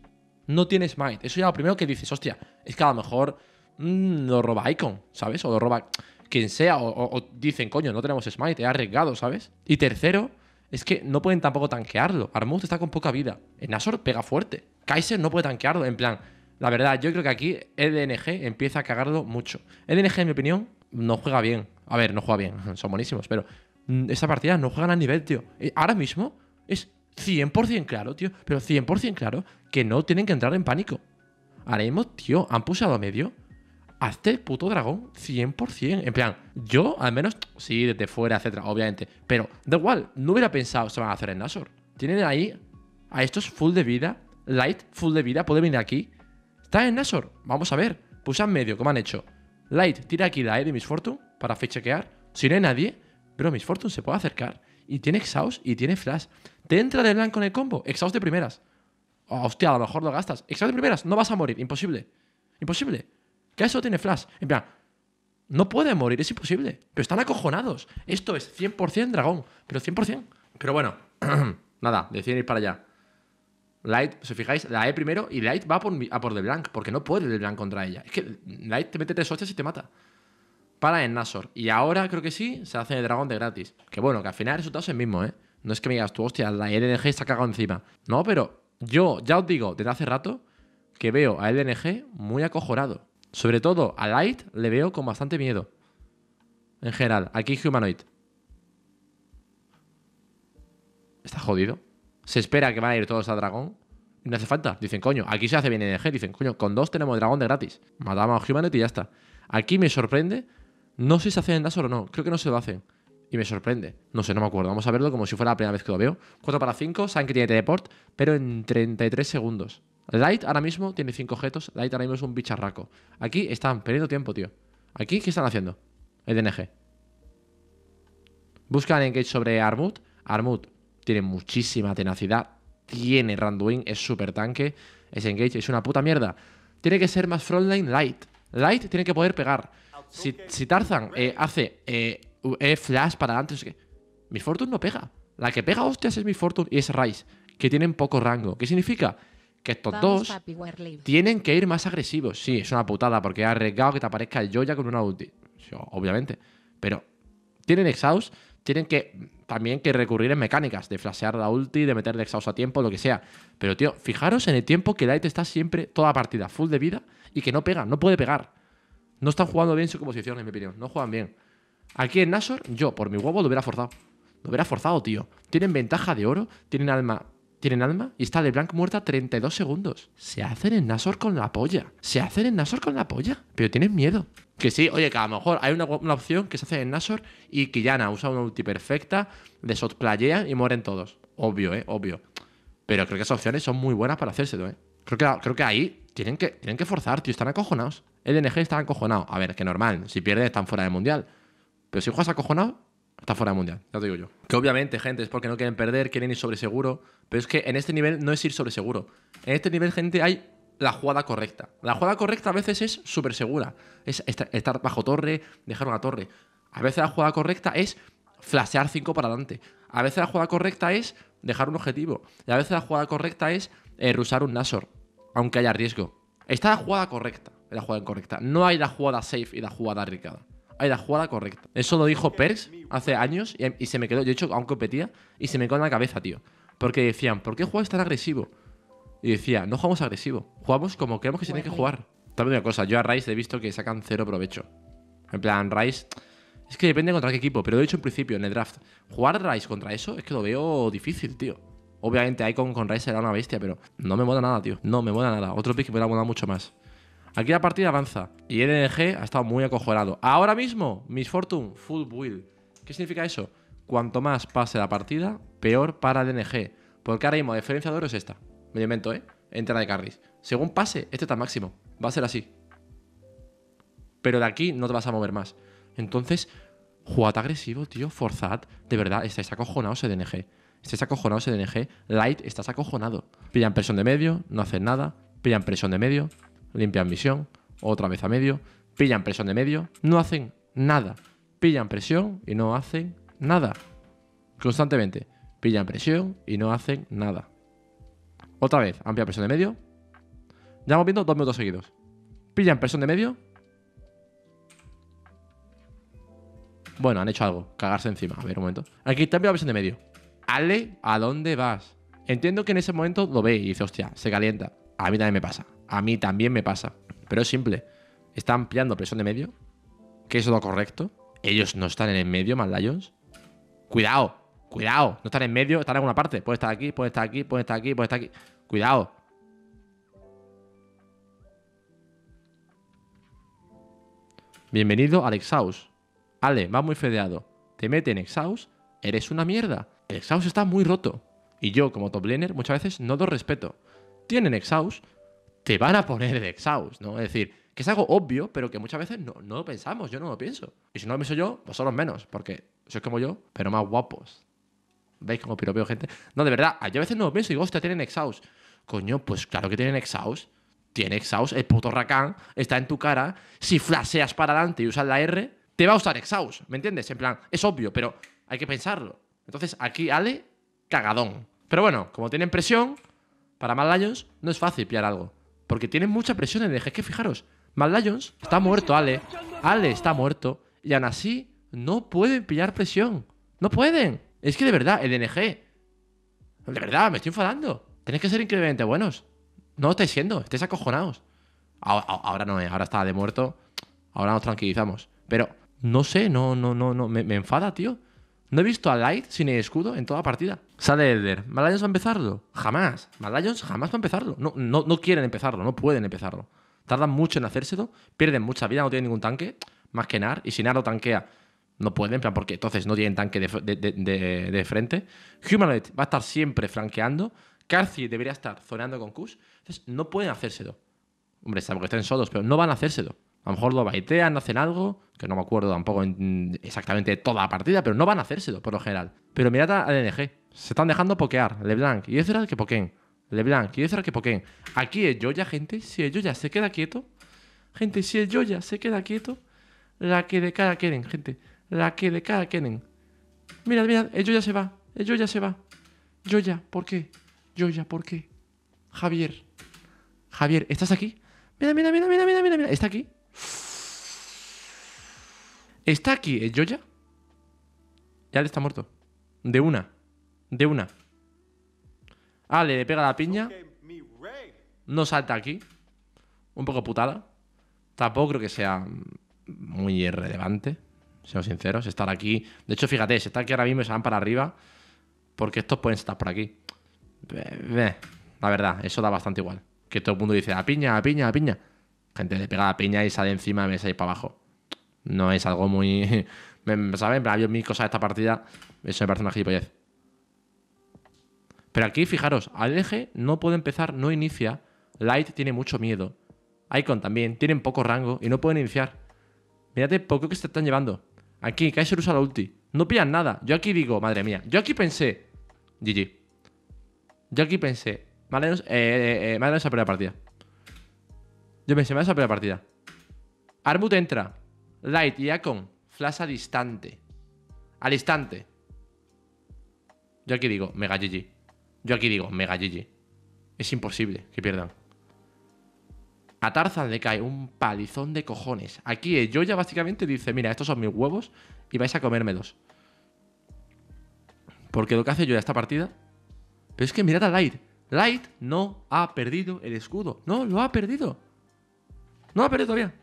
no tiene smite. Eso ya lo primero que dices, hostia, es que a lo mejor lo roba Icon, ¿sabes? O lo roba quien sea. O dicen, coño, no tenemos smite, es arriesgado, ¿sabes? Y tercero, es que no pueden tampoco tanquearlo. Armut está con poca vida. El Nashor pega fuerte. Kaiser no puede tanquearlo, en plan... La verdad, yo creo que aquí LNG empieza a cagarlo mucho. LNG, en mi opinión, no juega bien. A ver, no juega bien, son buenísimos, pero esta partida no juegan a nivel, tío. Ahora mismo es 100% claro, tío, pero 100% claro que no tienen que entrar en pánico. Ahora mismo, tío, han pulsado a medio. Hazte el puto dragón 100%. En plan, yo, al menos, sí, desde fuera, etcétera, obviamente. Pero, da igual, no hubiera pensado se van a hacer en Nashor. Tienen ahí a estos full de vida. Light, full de vida, puede venir aquí. ¿Está en Nashor? Vamos a ver. Pulsan medio, ¿cómo han hecho? Light tira aquí la E de Misfortune para fechequear. Si no hay nadie, pero Misfortune se puede acercar. Y tiene exhaust y tiene flash. Te entra de blanco en el combo. Exhaust de primeras. Oh, hostia, a lo mejor lo gastas. Exhaust de primeras, no vas a morir. Imposible. Imposible. Que eso tiene flash. En plan, no puede morir, es imposible. Pero están acojonados. Esto es 100% dragón. Pero 100%. Pero bueno, nada, deciden ir para allá. Light, si os fijáis, la E primero y Light va a por Leblanc, porque no puede Leblanc contra ella. Es que Light te mete tres hostias y te mata. Para en Nashor. Y ahora, creo que sí, se hace el dragón de gratis. Que bueno, que al final el resultado es el mismo, ¿eh? No es que me digas tú, hostia, la LNG está cagado encima. No, pero yo ya os digo desde hace rato que veo a LNG muy acojonado. Sobre todo a Light le veo con bastante miedo. En general, aquí Humanoid está jodido. Se espera que van a ir todos a dragón. No hace falta. Dicen, coño, aquí se hace bien NG. Dicen, coño, con dos tenemos dragón de gratis. Matamos a Humanoid y ya está. Aquí me sorprende. No sé si se hace en Nashor o no. Creo que no se lo hacen. Y me sorprende. No sé, no me acuerdo. Vamos a verlo como si fuera la primera vez que lo veo. 4-5. Saben que tiene teleport, pero en 33 segundos. Light ahora mismo tiene 5 objetos. Light ahora mismo es un bicharraco. Aquí están perdiendo tiempo, tío. Aquí, ¿qué están haciendo? El DNG. Buscan engage sobre Armut. Armut tiene muchísima tenacidad, tiene Randuin, es súper tanque, es engage, es una puta mierda. Tiene que ser más frontline Light. Light tiene que poder pegar. Si Tarzan hace flash para adelante, es que Misfortune no pega. La que pega hostias es Misfortune y es Ryze, que tienen poco rango. ¿Qué significa? Que estos dos tienen que ir más agresivos. Sí, es una putada porque ha arriesgado que te aparezca el Yoya con una ulti. Sí, obviamente. Pero tienen exhaust, tienen que también que recurrir en mecánicas de flashear la ulti, de meterle exhaust a tiempo, lo que sea. Pero, tío, fijaros en el tiempo que Light está siempre, toda la partida, full de vida y que no pega, no puede pegar. No están jugando bien su composición, en mi opinión. No juegan bien. Aquí en Nashor, yo, por mi huevo, lo hubiera forzado. Lo hubiera forzado, tío. Tienen ventaja de oro, tienen alma y está Leblanc muerta 32 segundos. Se hacen en Nashor con la polla. Se hacen en Nashor con la polla. Pero tienen miedo. Que sí, oye, que a lo mejor hay una opción que se hace en Nashor y Qiyana usa una ulti perfecta, les shotplayean y mueren todos. Obvio, obvio. Pero creo que esas opciones son muy buenas para hacérselo, Creo que ahí tienen que forzar, tío. Están acojonados. LNG están acojonados. A ver, que normal. Si pierden están fuera del mundial. Pero si juegas acojonado, está fuera del mundial, ya te digo yo. Que obviamente, gente, es porque no quieren perder, quieren ir sobre seguro. Pero es que en este nivel no es ir sobre seguro. En este nivel, gente, hay la jugada correcta. La jugada correcta a veces es súper segura. Es estar bajo torre, dejar una torre. A veces la jugada correcta es flashear 5 para adelante. A veces la jugada correcta es dejar un objetivo. Y a veces la jugada correcta es rushear un Nashor, aunque haya riesgo. Está la jugada correcta. La jugada correcta. No hay la jugada safe y la jugada arriesgada. Hay la jugada correcta. Eso lo dijo Perks hace años y se me quedó. Yo, de hecho, aún competía y se me quedó en la cabeza, tío. Porque decían, ¿por qué juegas tan agresivo? Y decía, no jugamos agresivo. Jugamos como creemos que se tiene que jugar. También una cosa, yo a Ryze he visto que sacan cero provecho. En plan, Ryze... Es que depende contra qué equipo, pero lo he dicho en principio, en el draft. Jugar Ryze contra eso es que lo veo difícil, tío. Obviamente Icon con Ryze era una bestia, pero no me mola nada, tío. No me mola nada. Otro pick me hubiera molado mucho más. Aquí la partida avanza y LNG ha estado muy acojonado. Ahora mismo, Misfortune, full build. ¿Qué significa eso? Cuanto más pase la partida, peor para LNG. Porque ahora mismo la diferencia de oro es esta. Me lo invento, ¿eh? Entra de carries. Según pase, este está máximo. Va a ser así. Pero de aquí no te vas a mover más. Entonces, jugad agresivo, tío. Forzad. De verdad, estáis acojonados CDNG. Estáis acojonados CDNG. Light, estás acojonado. Pillan presión de medio, no hacen nada. Pillan presión de medio, limpian visión. Otra vez a medio. Pillan presión de medio, no hacen nada. Pillan presión y no hacen nada. Constantemente. Pillan presión y no hacen nada. Otra vez, amplia presión de medio. Ya vamos viendo 2 minutos seguidos. Pillan presión de medio. Bueno, han hecho algo. Cagarse encima. A ver, un momento. Aquí está ampliando la presión de medio. Ale, ¿a dónde vas? Entiendo que en ese momento lo ve y dice, hostia, se calienta. A mí también me pasa. A mí también me pasa. Pero es simple. Está ampliando presión de medio. Que es lo correcto. Ellos no están en el medio, Mad Lions. Cuidado. Cuidado. No están en medio. Están en alguna parte. Pueden estar aquí, pueden estar aquí, pueden estar aquí, pueden estar aquí. Cuidado. Bienvenido al exhaust. Ale, vas muy fedeado. Te mete en exhaust. Eres una mierda. El exhaust está muy roto. Y yo, como top laner, muchas veces no lo respeto. Tienen exhaust. Te van a poner de exhaust, ¿no? Es decir, que es algo obvio, pero que muchas veces no lo pensamos. Yo no lo pienso. Y si no lo pienso yo, vosotros menos. Porque sois como yo, pero más guapos. ¿Veis cómo piropeo, gente? No, de verdad. Yo a veces no lo pienso y digo, hostia, tienen exhaust. Coño, pues claro que tienen exhaust. Tiene exhaust, el puto Rakan está en tu cara. Si flasheas para adelante y usas la R, te va a usar exhaust, ¿me entiendes? En plan, es obvio, pero hay que pensarlo. Entonces, aquí Ale, cagadón. Pero bueno, como tienen presión, para Mad Lions no es fácil pillar algo. Porque tienen mucha presión en el eje. Es que fijaros, Mad Lions está muerto, Ale. Ale está muerto. Y aún así, no pueden pillar presión. No pueden. Es que de verdad, el NG. De verdad, me estoy enfadando. Tenéis que ser increíblemente buenos. No lo estáis siendo, estáis acojonados. Ahora no, ahora está de muerto. Ahora nos tranquilizamos. Pero no sé, no. Me enfada, tío. No he visto a Light sin el escudo en toda partida. Sale Elder. ¿Mad Lions va a empezarlo? Jamás. Mad Lions jamás va a empezarlo. No quieren empezarlo, no pueden empezarlo. Tardan mucho en hacérselo, pierden mucha vida, no tienen ningún tanque, más que Gnar. Y si Gnar lo tanquea, no pueden, porque entonces no tienen tanque de frente. Humanoid va a estar siempre flanqueando. Carci debería estar zoneando con Qs. Entonces no pueden hacérselo. Hombre, salvo que estén solos, pero no van a hacérselo. A lo mejor lo baitean, hacen algo, que no me acuerdo tampoco exactamente toda la partida, pero no van a hacérselo por lo general. Pero mirad a LNG. Se están dejando pokear. Leblanc y Ezreal que pokeen. Leblanc y Ezreal que pokeen. Aquí el YOYA, gente. Si el YOYA se queda quieto. Gente, si el YOYA se queda quieto. La que de cara Kennen, gente. La que de cara Kennen. Mirad, mirad. El YOYA se va. El YOYA se va. YOYA, ¿por qué? YOYA, ¿por qué? Javier. Javier, ¿estás aquí? Mira, mira, mira, mira, mira, mira. ¿Está aquí? ¿Está aquí el YOYA? Ya le está muerto. De una. De una. Ah, le pega la piña. No salta aquí. Un poco putada. Tampoco creo que sea muy irrelevante. Seamos sinceros. Estar aquí. De hecho, fíjate, si está aquí ahora mismo y se van para arriba. Porque estos pueden estar por aquí. La verdad, eso da bastante igual. Que todo el mundo dice, a piña, a piña, a piña. Gente le pega la piña y sale encima y me sale para abajo. No es algo muy... ¿Sabes? Ha habido 1000 cosas de esta partida. Eso me parece una gilipollez. Pero aquí, fijaros, al eje no puede empezar, no inicia. Light tiene mucho miedo. Icon también, tienen poco rango y no pueden iniciar. Mírate poco que se están llevando. Aquí, Kaiser usa la ulti. No pillan nada. Yo aquí digo, madre mía. Yo aquí pensé... GG. Yo aquí pensé, Mad Lions a primera partida. Yo pensé, Mad Lions a primera partida. Armut entra. Light y Icon. Flash al instante. Al instante. Yo aquí digo, mega GG. Yo aquí digo, mega GG. Es imposible que pierdan. A Tarzan le cae un palizón de cojones. Aquí el YOYA básicamente dice, mira, estos son mis huevos y vais a comérmelos. Porque lo que hace YOYA esta partida... Pero es que mirad a Light. Light no ha perdido el escudo. No, lo ha perdido. No lo ha perdido todavía.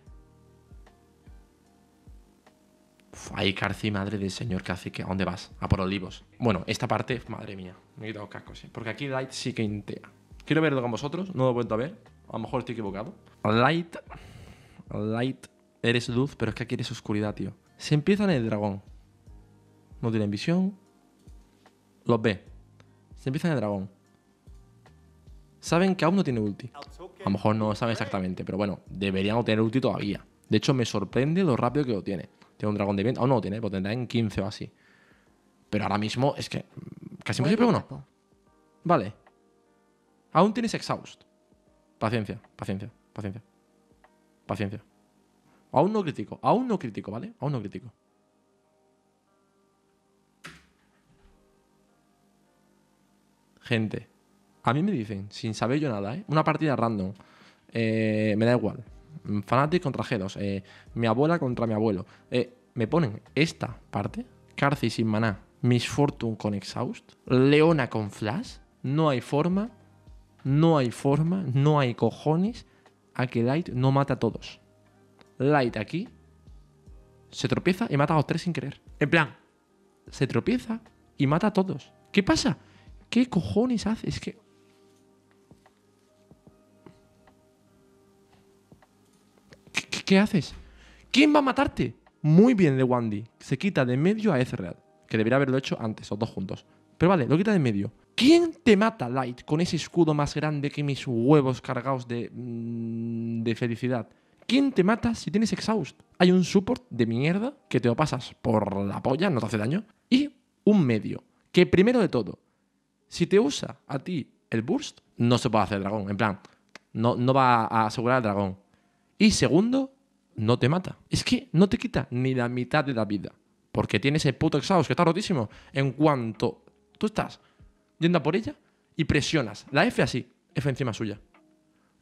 Uf, ahí, Carci, madre del señor cacique. ¿A dónde vas? A por olivos. Bueno, esta parte, madre mía. Me he quitado cascos, ¿eh? Porque aquí Light sí que intea. Quiero verlo con vosotros. No lo he vuelto a ver. A lo mejor estoy equivocado. Light. Eres luz, pero es que aquí eres oscuridad, tío. Se empieza en el dragón. No tienen visión. Los ve. Se empieza en el dragón. saben que aún no tiene ulti. A lo mejor no saben exactamente, pero bueno, deberían tener ulti todavía. De hecho, me sorprende lo rápido que lo tiene. Tiene un dragón de viento. Aún no lo tiene, lo tendrá en 15 o así. Pero ahora mismo es que casi imposible uno. Vale. Aún tienes exhaust. Paciencia, paciencia, paciencia. Paciencia. Aún no crítico, ¿vale? Aún no crítico. Gente, a mí me dicen, sin saber yo nada, ¿eh? Una partida random. Me da igual. Fanatic contra G2. Mi abuela contra mi abuelo. Me ponen esta parte. Carci sin maná. Misfortune con exhaust. Leona con flash. No hay forma. No hay forma. No hay cojones a que Light no mate a todos. Light aquí. Se tropieza y mata a los tres sin querer. En plan, se tropieza y mata a todos. ¿Qué pasa? ¿Qué cojones hace? Es que... ¿Qué haces? ¿Quién va a matarte? Muy bien de Wandy. Se quita de medio a Ezreal, que debería haberlo hecho antes, los dos juntos. Pero vale, lo quita de medio. ¿Quién te mata, Light, con ese escudo más grande que mis huevos cargados de felicidad? ¿Quién te mata si tienes exhaust? Hay un support de mierda que te lo pasas por la polla, no te hace daño. Y un medio, que primero de todo, si te usa a ti el burst, no se puede hacer dragón. En plan, no va a asegurar al dragón. Y segundo, no te mata. Es que no te quita ni la mitad de la vida. Porque tiene ese puto exhaust que está rotísimo. En cuanto tú estás yendo a por ella y presionas la F así, F encima suya.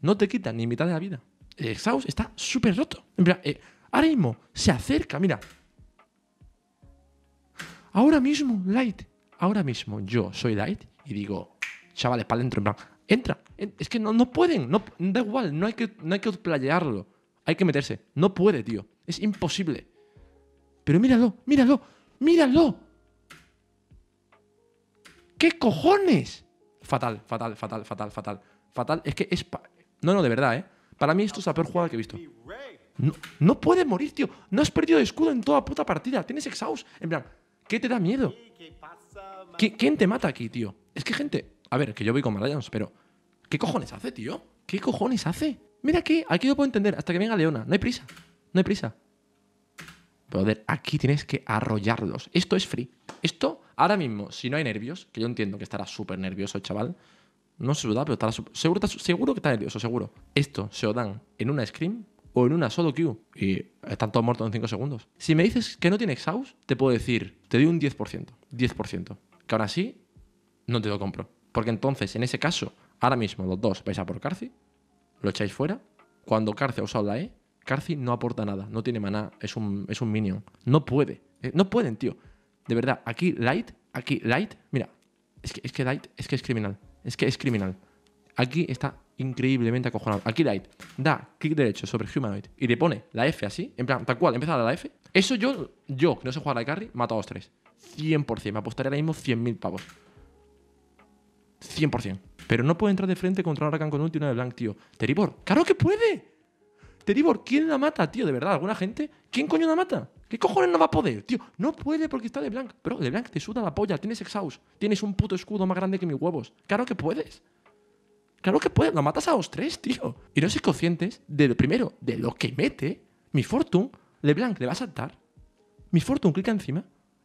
No te quita ni mitad de la vida. El exhaust está súper roto. En plan, ahora mismo se acerca, mira. Ahora mismo, Light. Ahora mismo yo soy Light y digo, chavales, para adentro, en plan, entra. Es que no pueden, da igual, no hay que playearlo. Hay que meterse. No puede, tío. Es imposible. Pero míralo, míralo, míralo. ¿Qué cojones? Fatal, fatal, fatal, fatal, fatal. Fatal, es que es... No, de verdad, ¿eh? Para mí esto es la peor jugada que he visto. No puedes morir, tío. No has perdido de escudo en toda puta partida. Tienes exhaust. En plan, ¿qué te da miedo? ¿Quién te mata aquí, tío? Es que, gente, a ver, que yo voy con Mad Lions, pero ¿qué cojones hace, tío? ¿Qué cojones hace? Mira aquí lo puedo entender, hasta que venga Leona. No hay prisa, no hay prisa. Brother, aquí tienes que arrollarlos. Esto es free. Esto, ahora mismo, si no hay nervios, que yo entiendo que estará súper nervioso el chaval, no se lo da, pero estará seguro que está nervioso, seguro. Esto se lo dan en una scrim o en una solo queue y están todos muertos en 5 segundos. Si me dices que no tiene exhaust, te puedo decir, te doy un 10%. 10%. Que aún así, no te lo compro. Porque entonces, en ese caso, ahora mismo los dos vais a por Carci, lo echáis fuera. Cuando Carci ha usado la E, Carci no aporta nada, no tiene maná, es un minion. No puede. No pueden, tío. De verdad, aquí Light, mira. Es que Light, es que es criminal. Es que es criminal. Aquí está increíblemente acojonado. Aquí Light da clic derecho sobre Humanoid y le pone la F así, en plan, tal cual, empieza a dar la F. Eso yo que no sé jugar a carry, mato a los tres. 100%, me apostaría ahora mismo 100.000 pavos. 100%. Pero no puede entrar de frente contra un Rakan con ulti y una Leblanc, tío. Teribor, ¡claro que puede! Teribor, ¿quién la mata, tío? De verdad, ¿alguna gente? ¿Quién coño la mata? ¿Qué cojones no va a poder, tío? No puede porque está Leblanc. Pero Leblanc te suda la polla, tienes exhaust. Tienes un puto escudo más grande que mis huevos. ¡Claro que puedes! ¡Claro que puedes! Lo matas a los tres, tío. Y no sois conscientes de lo primero, de lo que mete Misfortune. Leblanc le va a saltar. Misfortune clica encima.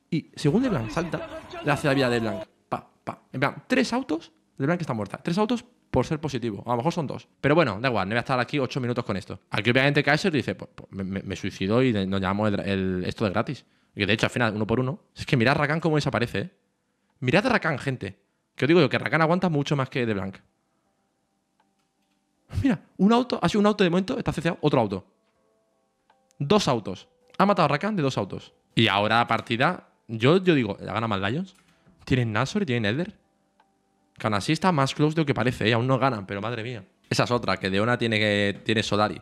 Y según Leblanc salta, le hace la vida de Leblanc. Pa, pa. En plan, 3 autos, Leblanc está muerta. 3 autos por ser positivo. A lo mejor son 2. Pero bueno, da igual, no voy a estar aquí 8 minutos con esto. Aquí obviamente Kaiser dice, pues me suicido y nos llamamos esto de gratis. Y de hecho, al final, 1 por 1. Es que mirad a Rakan cómo desaparece, ¿eh? Mirad a Rakan, gente. Que os digo yo, que Rakan aguanta mucho más que Leblanc. Mira, un auto, ha sido un auto de momento, está ceceado, otro auto. 2 autos. Ha matado a Rakan de 2 autos. Y ahora la partida... Yo digo, ¿la gana Mad Lions? Tienen Nashor y tienen Elder. Que aún así está más close de lo que parece, ¿eh? Aún no ganan, pero madre mía. Esa es otra, que Leona tiene Solari.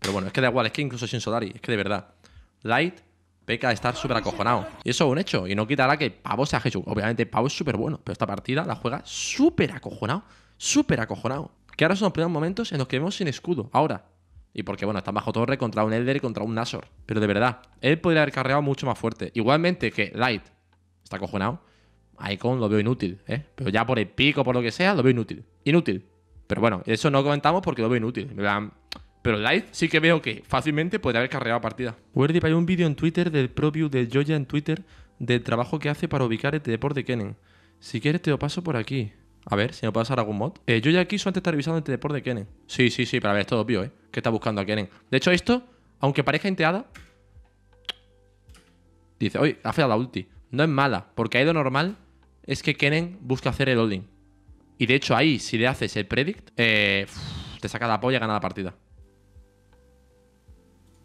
Pero bueno, es que da igual, es que incluso sin Solari, es que de verdad. Light peca de estar súper acojonado. Y eso es un hecho, y no quitará que Pavo sea Jesús. Obviamente Pavo es súper bueno, pero esta partida la juega súper acojonado. Súper acojonado. Que ahora son los primeros momentos en los que vemos sin escudo, ahora. Y porque, bueno, está bajo torre contra un Elder y contra un Nashor. Pero de verdad, él podría haber carreado mucho más fuerte. Igualmente que Light está acojonado. Icon lo veo inútil, ¿eh? Pero ya por el pico, por lo que sea, lo veo inútil. Inútil. Pero bueno, eso no lo comentamos porque lo veo inútil. Pero Live sí que veo que fácilmente podría haber carreado partida. Werlyb, hay un vídeo en Twitter del preview del Yoya en Twitter del trabajo que hace para ubicar el teleport de Kennen. Si quieres te lo paso por aquí. A ver, si me puedo pasar algún mod. Yo ya quiso antes estar revisando el teleport de Kennen. Sí, para ver, esto es obvio, ¿eh? Que está buscando a Kennen. De hecho, esto, aunque parezca inteada, dice, oye, ha fallado la ulti. No es mala, porque ahí lo normal es que Kennen busca hacer el all-in. Y de hecho, ahí, si le haces el predict, te saca la polla y gana la partida.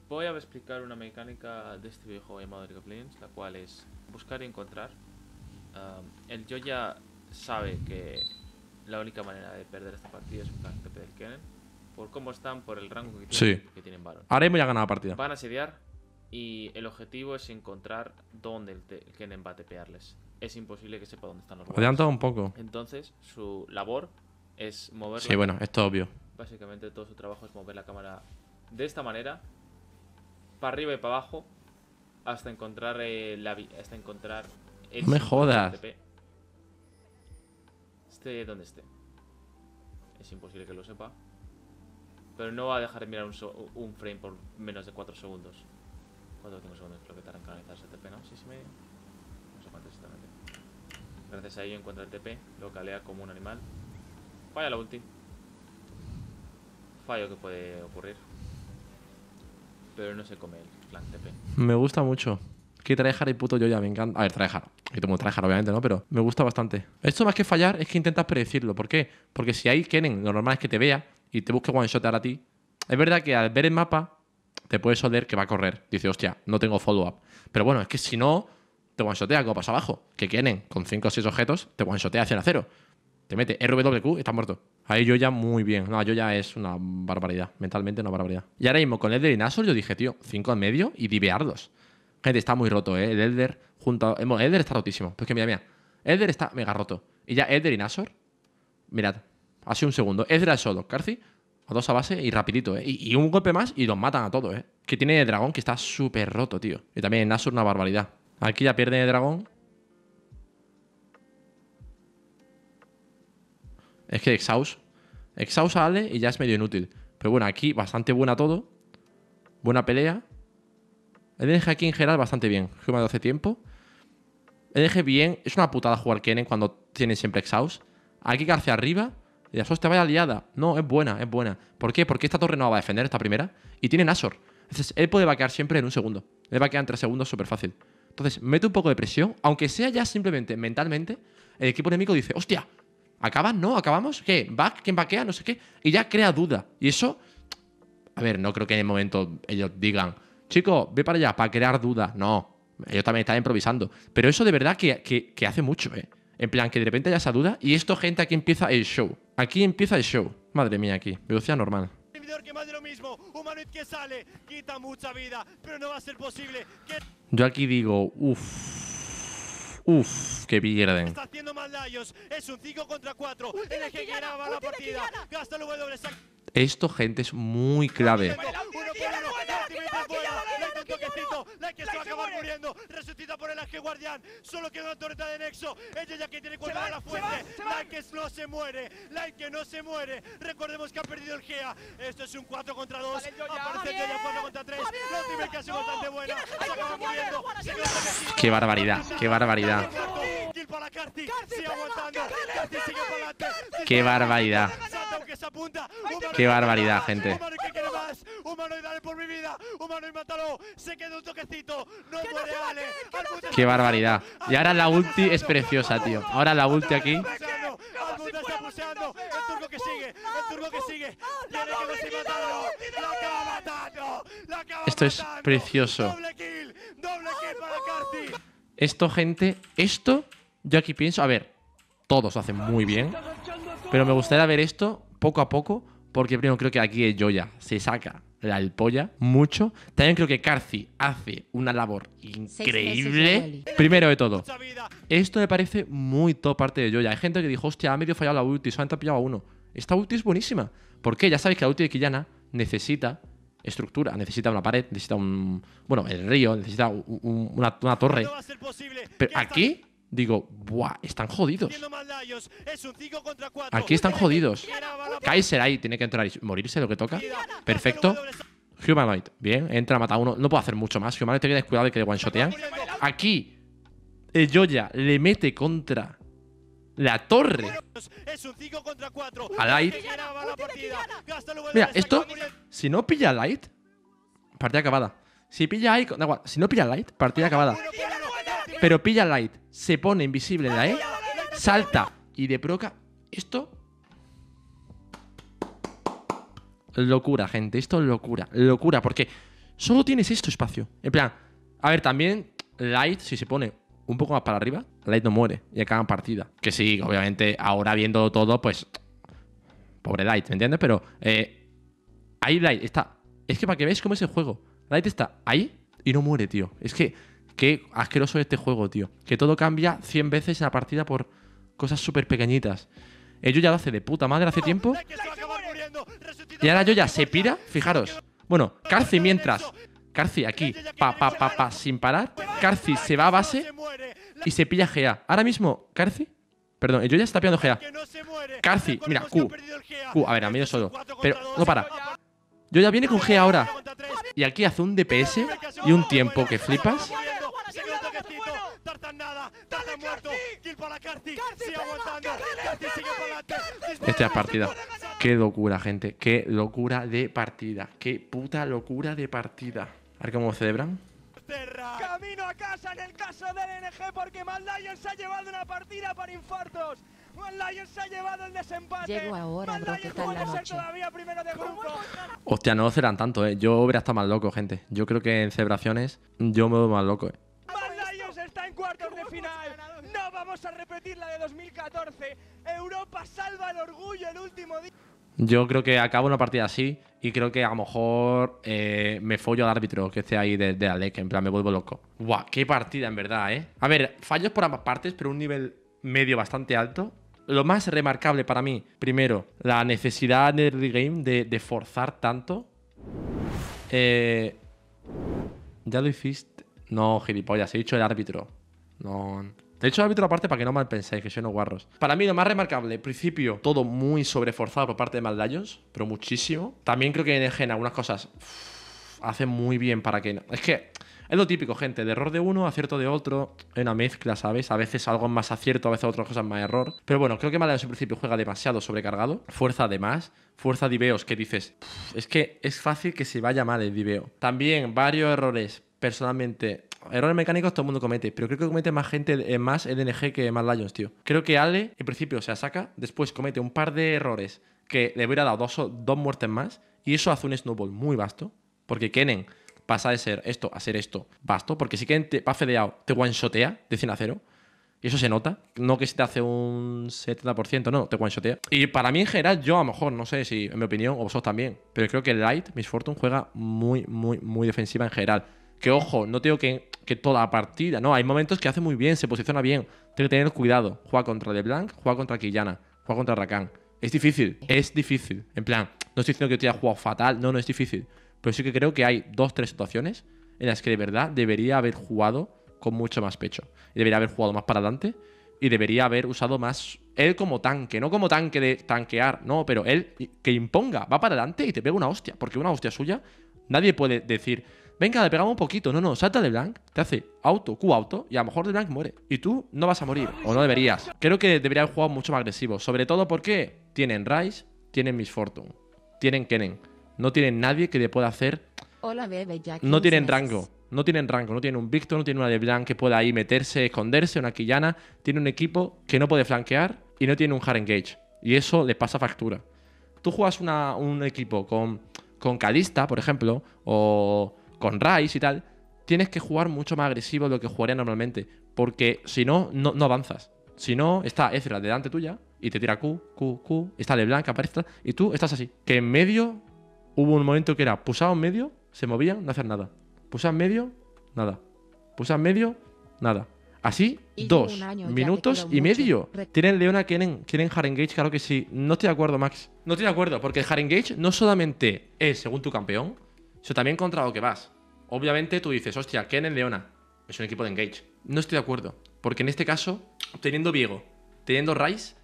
Voy a explicar una mecánica de este videojuego llamado League of Legends, la cual es buscar y encontrar. El Yoya sabe que la única manera de perder esta partida es buscar el TP del Kennen por cómo están, por el rango que tienen, sí, que tienen Baron. Ahora mismo ya ganado la partida. Van a asediar y el objetivo es encontrar dónde el Kennen va a tepearles. Es imposible que sepa dónde están los Adelantado un poco. Entonces, su labor es mover... Sí, bueno, esto es obvio. Básicamente todo su trabajo es mover la cámara de esta manera, para arriba y para abajo, hasta encontrar el... ¡No me jodas! TP. Esté donde esté. Es imposible que lo sepa. Pero no va a dejar de mirar un frame por menos de 4 segundos. 4 o 5 segundos creo que tarda en canalizarse el TP, ¿no? 6 y medio. No sé cuánto exactamente. Gracias a ello encuentra el TP, lo calea como un animal. Falla la ulti. Fallo que puede ocurrir. Pero no se come el flank TP. Me gusta mucho. Que traejar y puto Yoya, me encanta. A ver, traejar. Aquí tengo traejar, obviamente, ¿no? Pero me gusta bastante. Esto más que fallar es que intentas predecirlo. ¿Por qué? Porque si hay Kennen, lo normal es que te vea y te busque one-shotar a ti. Es verdad que al ver el mapa te puedes oler que va a correr. Dice, hostia, no tengo follow-up. Pero bueno, es que si no, te one-shotea, como pasa abajo. Que Kennen, con 5 o 6 objetos, te one-shotea 100-0. Te mete RWQ y estás muerto. Ahí Yoya muy bien. No, Yoya es una barbaridad. Mentalmente una barbaridad. Y ahora mismo con el de Nashor yo dije, tío, 5 en medio y divearlos. Gente, está muy roto, ¿eh? El Elder junto a... Bueno, el Elder está rotísimo. Pues que mira. Elder está mega roto. Y ya Elder y Nashor. Mirad. Ha sido un segundo. Elder solo. Carci a 2 a base y rapidito, ¿eh? Y un golpe más y los matan a todos, ¿eh? Que tiene el dragón que está súper roto, tío. Y también Nashor una barbaridad. Aquí ya pierden el dragón. Es que Exhaust a Ale y ya es medio inútil. Pero bueno, aquí bastante buena todo. Buena pelea. El LNG aquí en general bastante bien. Humanoid hace tiempo. El LNG bien. Es una putada jugar Kennen cuando tienen siempre Exhaust. Aquí Carci arriba. Y la hostia, vaya liada. No, es buena, es buena. ¿Por qué? Porque esta torre no va a defender, esta primera. Y tiene Nashor. Entonces, él puede vaquear siempre en un segundo. Él va a quedar en 3 segundos súper fácil. Entonces, mete un poco de presión. Aunque sea ya simplemente mentalmente, el equipo enemigo dice, hostia, ¿acabas? ¿No? ¿Acabamos? ¿Qué? ¿Back? ¿Quién vaquea? No sé qué. Y ya crea duda. Y eso... A ver, no creo que en el momento ellos digan... Chicos, ve para allá, para crear dudas. No, ellos también están improvisando. Pero eso de verdad que hace mucho, ¿eh? En plan, que de repente haya esa duda. Y esto, gente, aquí empieza el show. Aquí empieza el show. Madre mía, aquí. Velocidad normal. Yo aquí digo, uff, que pierden. Está haciendo Mad Lions. Es un 5 contra 4. El que ganaba la partida. Gasta el W. Esto, gente, es muy clave. Resucita por el ángel guardián. Solo queda una torreta de nexo. Ella ya que tiene cuerda de la fuente. Light que no se muere. Light que no se muere. Recordemos que ha perdido el GEA. Esto es un 4 contra 2. Aparece el Yoya 4 contra 3. La multiplicación es bastante buena. Se acaba muriendo. Qué barbaridad. Qué barbaridad. Qué barbaridad. Qué barbaridad, gente. Qué barbaridad. Y ahora la ulti es preciosa, tío. Ahora la ulti aquí. Esto es precioso. Esto, gente, esto yo aquí pienso, a ver, todos lo hacen muy bien, pero me gustaría ver esto poco a poco, porque primero creo que aquí el Yoya se saca la polla mucho. También creo que Carci hace una labor increíble. Primero de todo, esto me parece muy top parte de Yoya. Hay gente que dijo, hostia, ha medio fallado la ulti, solamente ha pillado a uno. Esta ulti es buenísima, porque ya sabéis que la ulti de Qiyana necesita estructura, necesita una pared, necesita un... Bueno, el río, necesita una torre. Pero aquí digo, ¡buah! Están jodidos. Aquí están jodidos. Kaiser ahí tiene que entrar y morirse, lo que toca. Perfecto. Humanoid, bien, entra, mata a uno. No puedo hacer mucho más. Humanoid tiene que descuidar de que le one-shotean. Aquí, el Yoya le mete contra la torre a Light. Mira, esto, si no pilla Light, partida acabada. Si pilla Icon, da igual. Si no pilla Light, partida acabada. Pero pilla Light, se pone invisible en la E, salta y de proca. Esto... locura, gente. Esto es locura. Locura, porque solo tienes esto espacio. En plan, a ver, también Light, si se pone un poco más para arriba, Light no muere y acaban partida. Que sí, obviamente, ahora viendo todo, pues... pobre Light, ¿me entiendes? Pero ahí Light está... es que para que veáis cómo es el juego. Light está ahí y no muere, tío. Es que qué asqueroso es este juego, tío. Que todo cambia 100 veces en la partida por cosas súper pequeñitas. El Yoya lo hace de puta madre hace tiempo. Y ahora Yoya se pira, fijaros. Bueno, Carci mientras. Carci aquí, sin parar. Carci se va a base y se pilla GA. Ahora mismo, Carci. Perdón, el Yoya está pillando GA. Carci, mira, Q. Q, a ver, a medio solo. Pero no para. Yoya viene con GA ahora. Y aquí hace un DPS y un tiempo que flipas. Esta es partida. Qué locura, gente. Qué locura de partida. Qué puta locura de partida. A ver cómo lo celebran. Camino a casa en el caso del LNG porque Mad Lions se ha llevado una partida para infartos. Mad Lions se ha llevado el desempate. Llego ahora, bro, que está en la noche. Hostia, no lo celebran tanto, eh. Yo hubiera estado más loco, gente. Yo creo que en celebraciones yo me veo más loco, eh. Cuartos de final, no vamos a repetir la de 2014. Europa salva el orgullo el último día. Yo creo que acabo una partida así y creo que a lo mejor me follo al árbitro que esté ahí de Ale, que en plan me vuelvo loco. Guau, qué partida en verdad, eh. A ver, fallos por ambas partes, pero un nivel medio bastante alto. Lo más remarcable para mí, primero, la necesidad en el game de forzar tanto. Ya lo hiciste. No, gilipollas, he dicho el árbitro. No. He dicho el árbitro aparte para que no mal penséis, que soy unos guarros. Para mí lo más remarcable, al principio, todo muy sobreforzado por parte de Mad Lions, pero muchísimo. También creo que en algunas cosas hacen muy bien para que... Es que es lo típico, gente, de error de uno, acierto de otro, es una mezcla, ¿sabes? A veces algo es más acierto, a veces otras cosas más error. Pero bueno, creo que Mad Lions en principio juega demasiado sobrecargado, fuerza de más, fuerza de Ibeos que dices, es que es fácil que se vaya mal el Ibeo. También varios errores. Personalmente, errores mecánicos todo el mundo comete, pero creo que comete más gente, más LNG que más Lions, tío. Creo que Ale, en principio, se saca, después comete un par de errores que le hubiera dado dos muertes más, y eso hace un snowball muy vasto, porque Kennen pasa de ser esto a ser esto vasto, porque si Kennen te va fedeado, te one-shotea de 100 a 0, y eso se nota, no que se te hace un 70%, no, te one-shotea. Y para mí en general, yo a lo mejor, no sé si en mi opinión, o vosotros también, pero creo que Light, Misfortune, juega muy, muy, muy defensiva en general. Que ojo, no tengo que toda la partida. No, hay momentos que hace muy bien, se posiciona bien. Tiene que tener cuidado. Juega contra Leblanc, juega contra Qiyana, juega contra Rakan. Es difícil, es difícil. En plan, no estoy diciendo que te haya jugado fatal. No, no es difícil. Pero sí que creo que hay dos, tres situaciones en las que de verdad debería haber jugado con mucho más pecho. Debería haber jugado más para adelante. Y debería haber usado más él como tanque. No como tanque de tanquear, no, pero él que imponga. Va para adelante y te pega una hostia. Porque una hostia suya, nadie puede decir... venga, le pegamos un poquito. No, no, salta Leblanc, te hace auto, Q auto, y a lo mejor Leblanc muere. Y tú no vas a morir, o no deberías. Creo que debería haber jugado mucho más agresivo. Sobre todo porque tienen Ryze, tienen Misfortune, tienen Kennen. No tienen nadie que le pueda hacer... Hola, bebé, Jack, no tienen rango, no tienen rango. No tienen un Victor, no tienen una Leblanc que pueda ahí meterse, esconderse, una Qiyana. Tiene un equipo que no puede flanquear y no tiene un hard engage. Y eso les pasa factura. Tú juegas un equipo con Kalista, por ejemplo, o... con Ryze y tal, tienes que jugar mucho más agresivo de lo que jugaría normalmente. Porque si no, no avanzas. Si no, está Ezreal delante tuya y te tira Q, Q, Q. Está Leblanc, aparece y tú estás así. Que en medio hubo un momento que era pusado en medio, se movían, no hacer nada. Pusado en medio, nada. Pusado en medio, nada. Así, y 2 minutos y medio. Tienen Leona, quieren hard engage, claro que sí. No estoy de acuerdo, Max. No estoy de acuerdo, porque el hard engage no solamente es según tu campeón, eso también contra lo que vas. Obviamente tú dices, hostia, Kennen Leona es un equipo de engage. No estoy de acuerdo. Porque en este caso, teniendo Viego, teniendo Ryze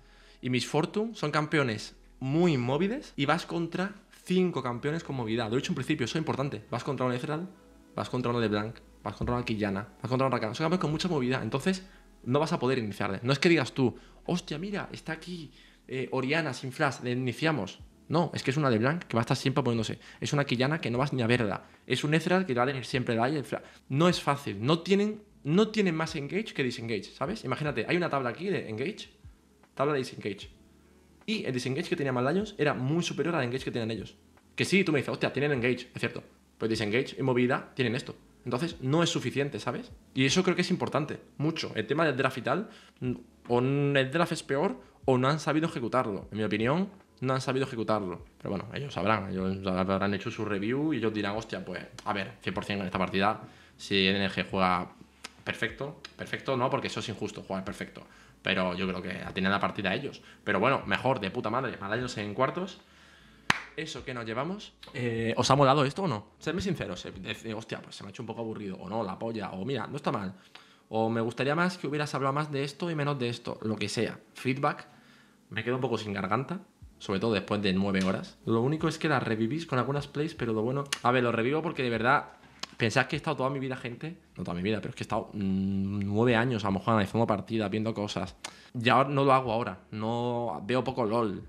y Misfortune, son campeones muy móviles y vas contra 5 campeones con movilidad. Lo he dicho en principio, eso es importante. Vas contra un Ezreal, vas contra un Leblanc, vas contra una Qiyana, vas contra un Rakan. Son campeones con mucha movilidad, entonces no vas a poder iniciarle. No es que digas tú, hostia, mira, está aquí Oriana sin flash, le iniciamos. No, es que es una Leblanc que va a estar siempre poniéndose. Es una Qiyana que no vas ni a verla. Es un Ezreal que va a tener siempre la A y el flash. No es fácil, no tienen más engage que disengage, ¿sabes? Imagínate, hay una tabla aquí de engage, tabla de disengage. Y el disengage que tenía Mad Lions era muy superior al engage que tenían ellos. Que sí, tú me dices, hostia, tienen engage, es cierto. Pero disengage y movilidad tienen esto. Entonces no es suficiente, ¿sabes? Y eso creo que es importante, mucho. El tema del draft y tal, o el draft es peor o no han sabido ejecutarlo. En mi opinión, no han sabido ejecutarlo. Pero bueno, ellos habrán hecho su review y ellos dirán, hostia, pues a ver, 100% en esta partida, si LNG juega perfecto, perfecto no, porque eso es injusto, jugar perfecto. Pero yo creo que tienen la partida ellos. Pero bueno, mejor, de puta madre, Mad Lions en cuartos. Eso que nos llevamos, ¿os ha molado esto o no? Serme sinceros, hostia, pues se me ha hecho un poco aburrido, o no, la polla, o mira, no está mal, o me gustaría más que hubieras hablado más de esto y menos de esto, lo que sea. Feedback, me quedo un poco sin garganta, sobre todo después de 9 horas. Lo único es que las revivís con algunas plays, pero lo bueno... A ver, lo revivo porque de verdad, pensad que he estado toda mi vida, gente, no toda mi vida, pero es que he estado 9 años a lo mejor analizando partidas, viendo cosas. Ya no lo hago ahora, no veo poco LOL.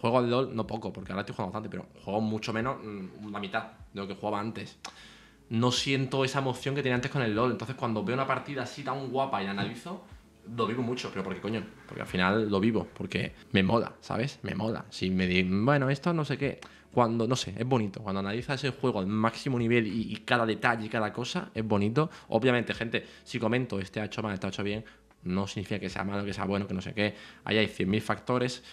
Juego al LOL, no poco, porque ahora estoy jugando bastante, pero juego mucho menos, la mitad de lo que jugaba antes. No siento esa emoción que tenía antes con el LOL, entonces cuando veo una partida así tan guapa y la analizo, lo vivo mucho, pero porque coño, porque al final lo vivo, porque me mola, ¿sabes? Me mola. Si me dicen, bueno, esto no sé qué, cuando, no sé, es bonito. Cuando analizas el juego al máximo nivel y cada detalle y cada cosa, es bonito. Obviamente, gente, si comento, este ha hecho mal, este ha hecho bien, no significa que sea malo, que sea bueno, que no sé qué. Ahí hay 100.000 factores.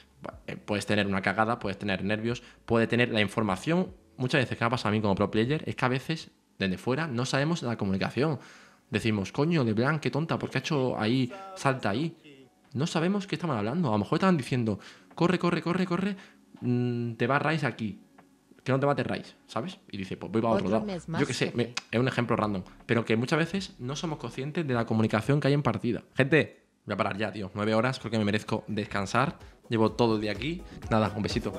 Puedes tener una cagada, puedes tener nervios, puede tener la información. Muchas veces que me ha pasado a mí como pro player es que a veces desde fuera no sabemos la comunicación. Decimos, coño, Leblanc, qué tonta, ¿por qué ha hecho ahí, salta ahí? No sabemos qué estaban hablando. A lo mejor estaban diciendo, corre, corre, corre, corre, te va Ryze aquí, que no te mates Ryze, ¿sabes? Y dice, pues voy para otro lado. Yo qué sé, es un ejemplo random. Pero que muchas veces no somos conscientes de la comunicación que hay en partida. Gente, voy a parar ya, tío. 9 horas, creo que me merezco descansar. Llevo todo el día aquí. Nada, un besito.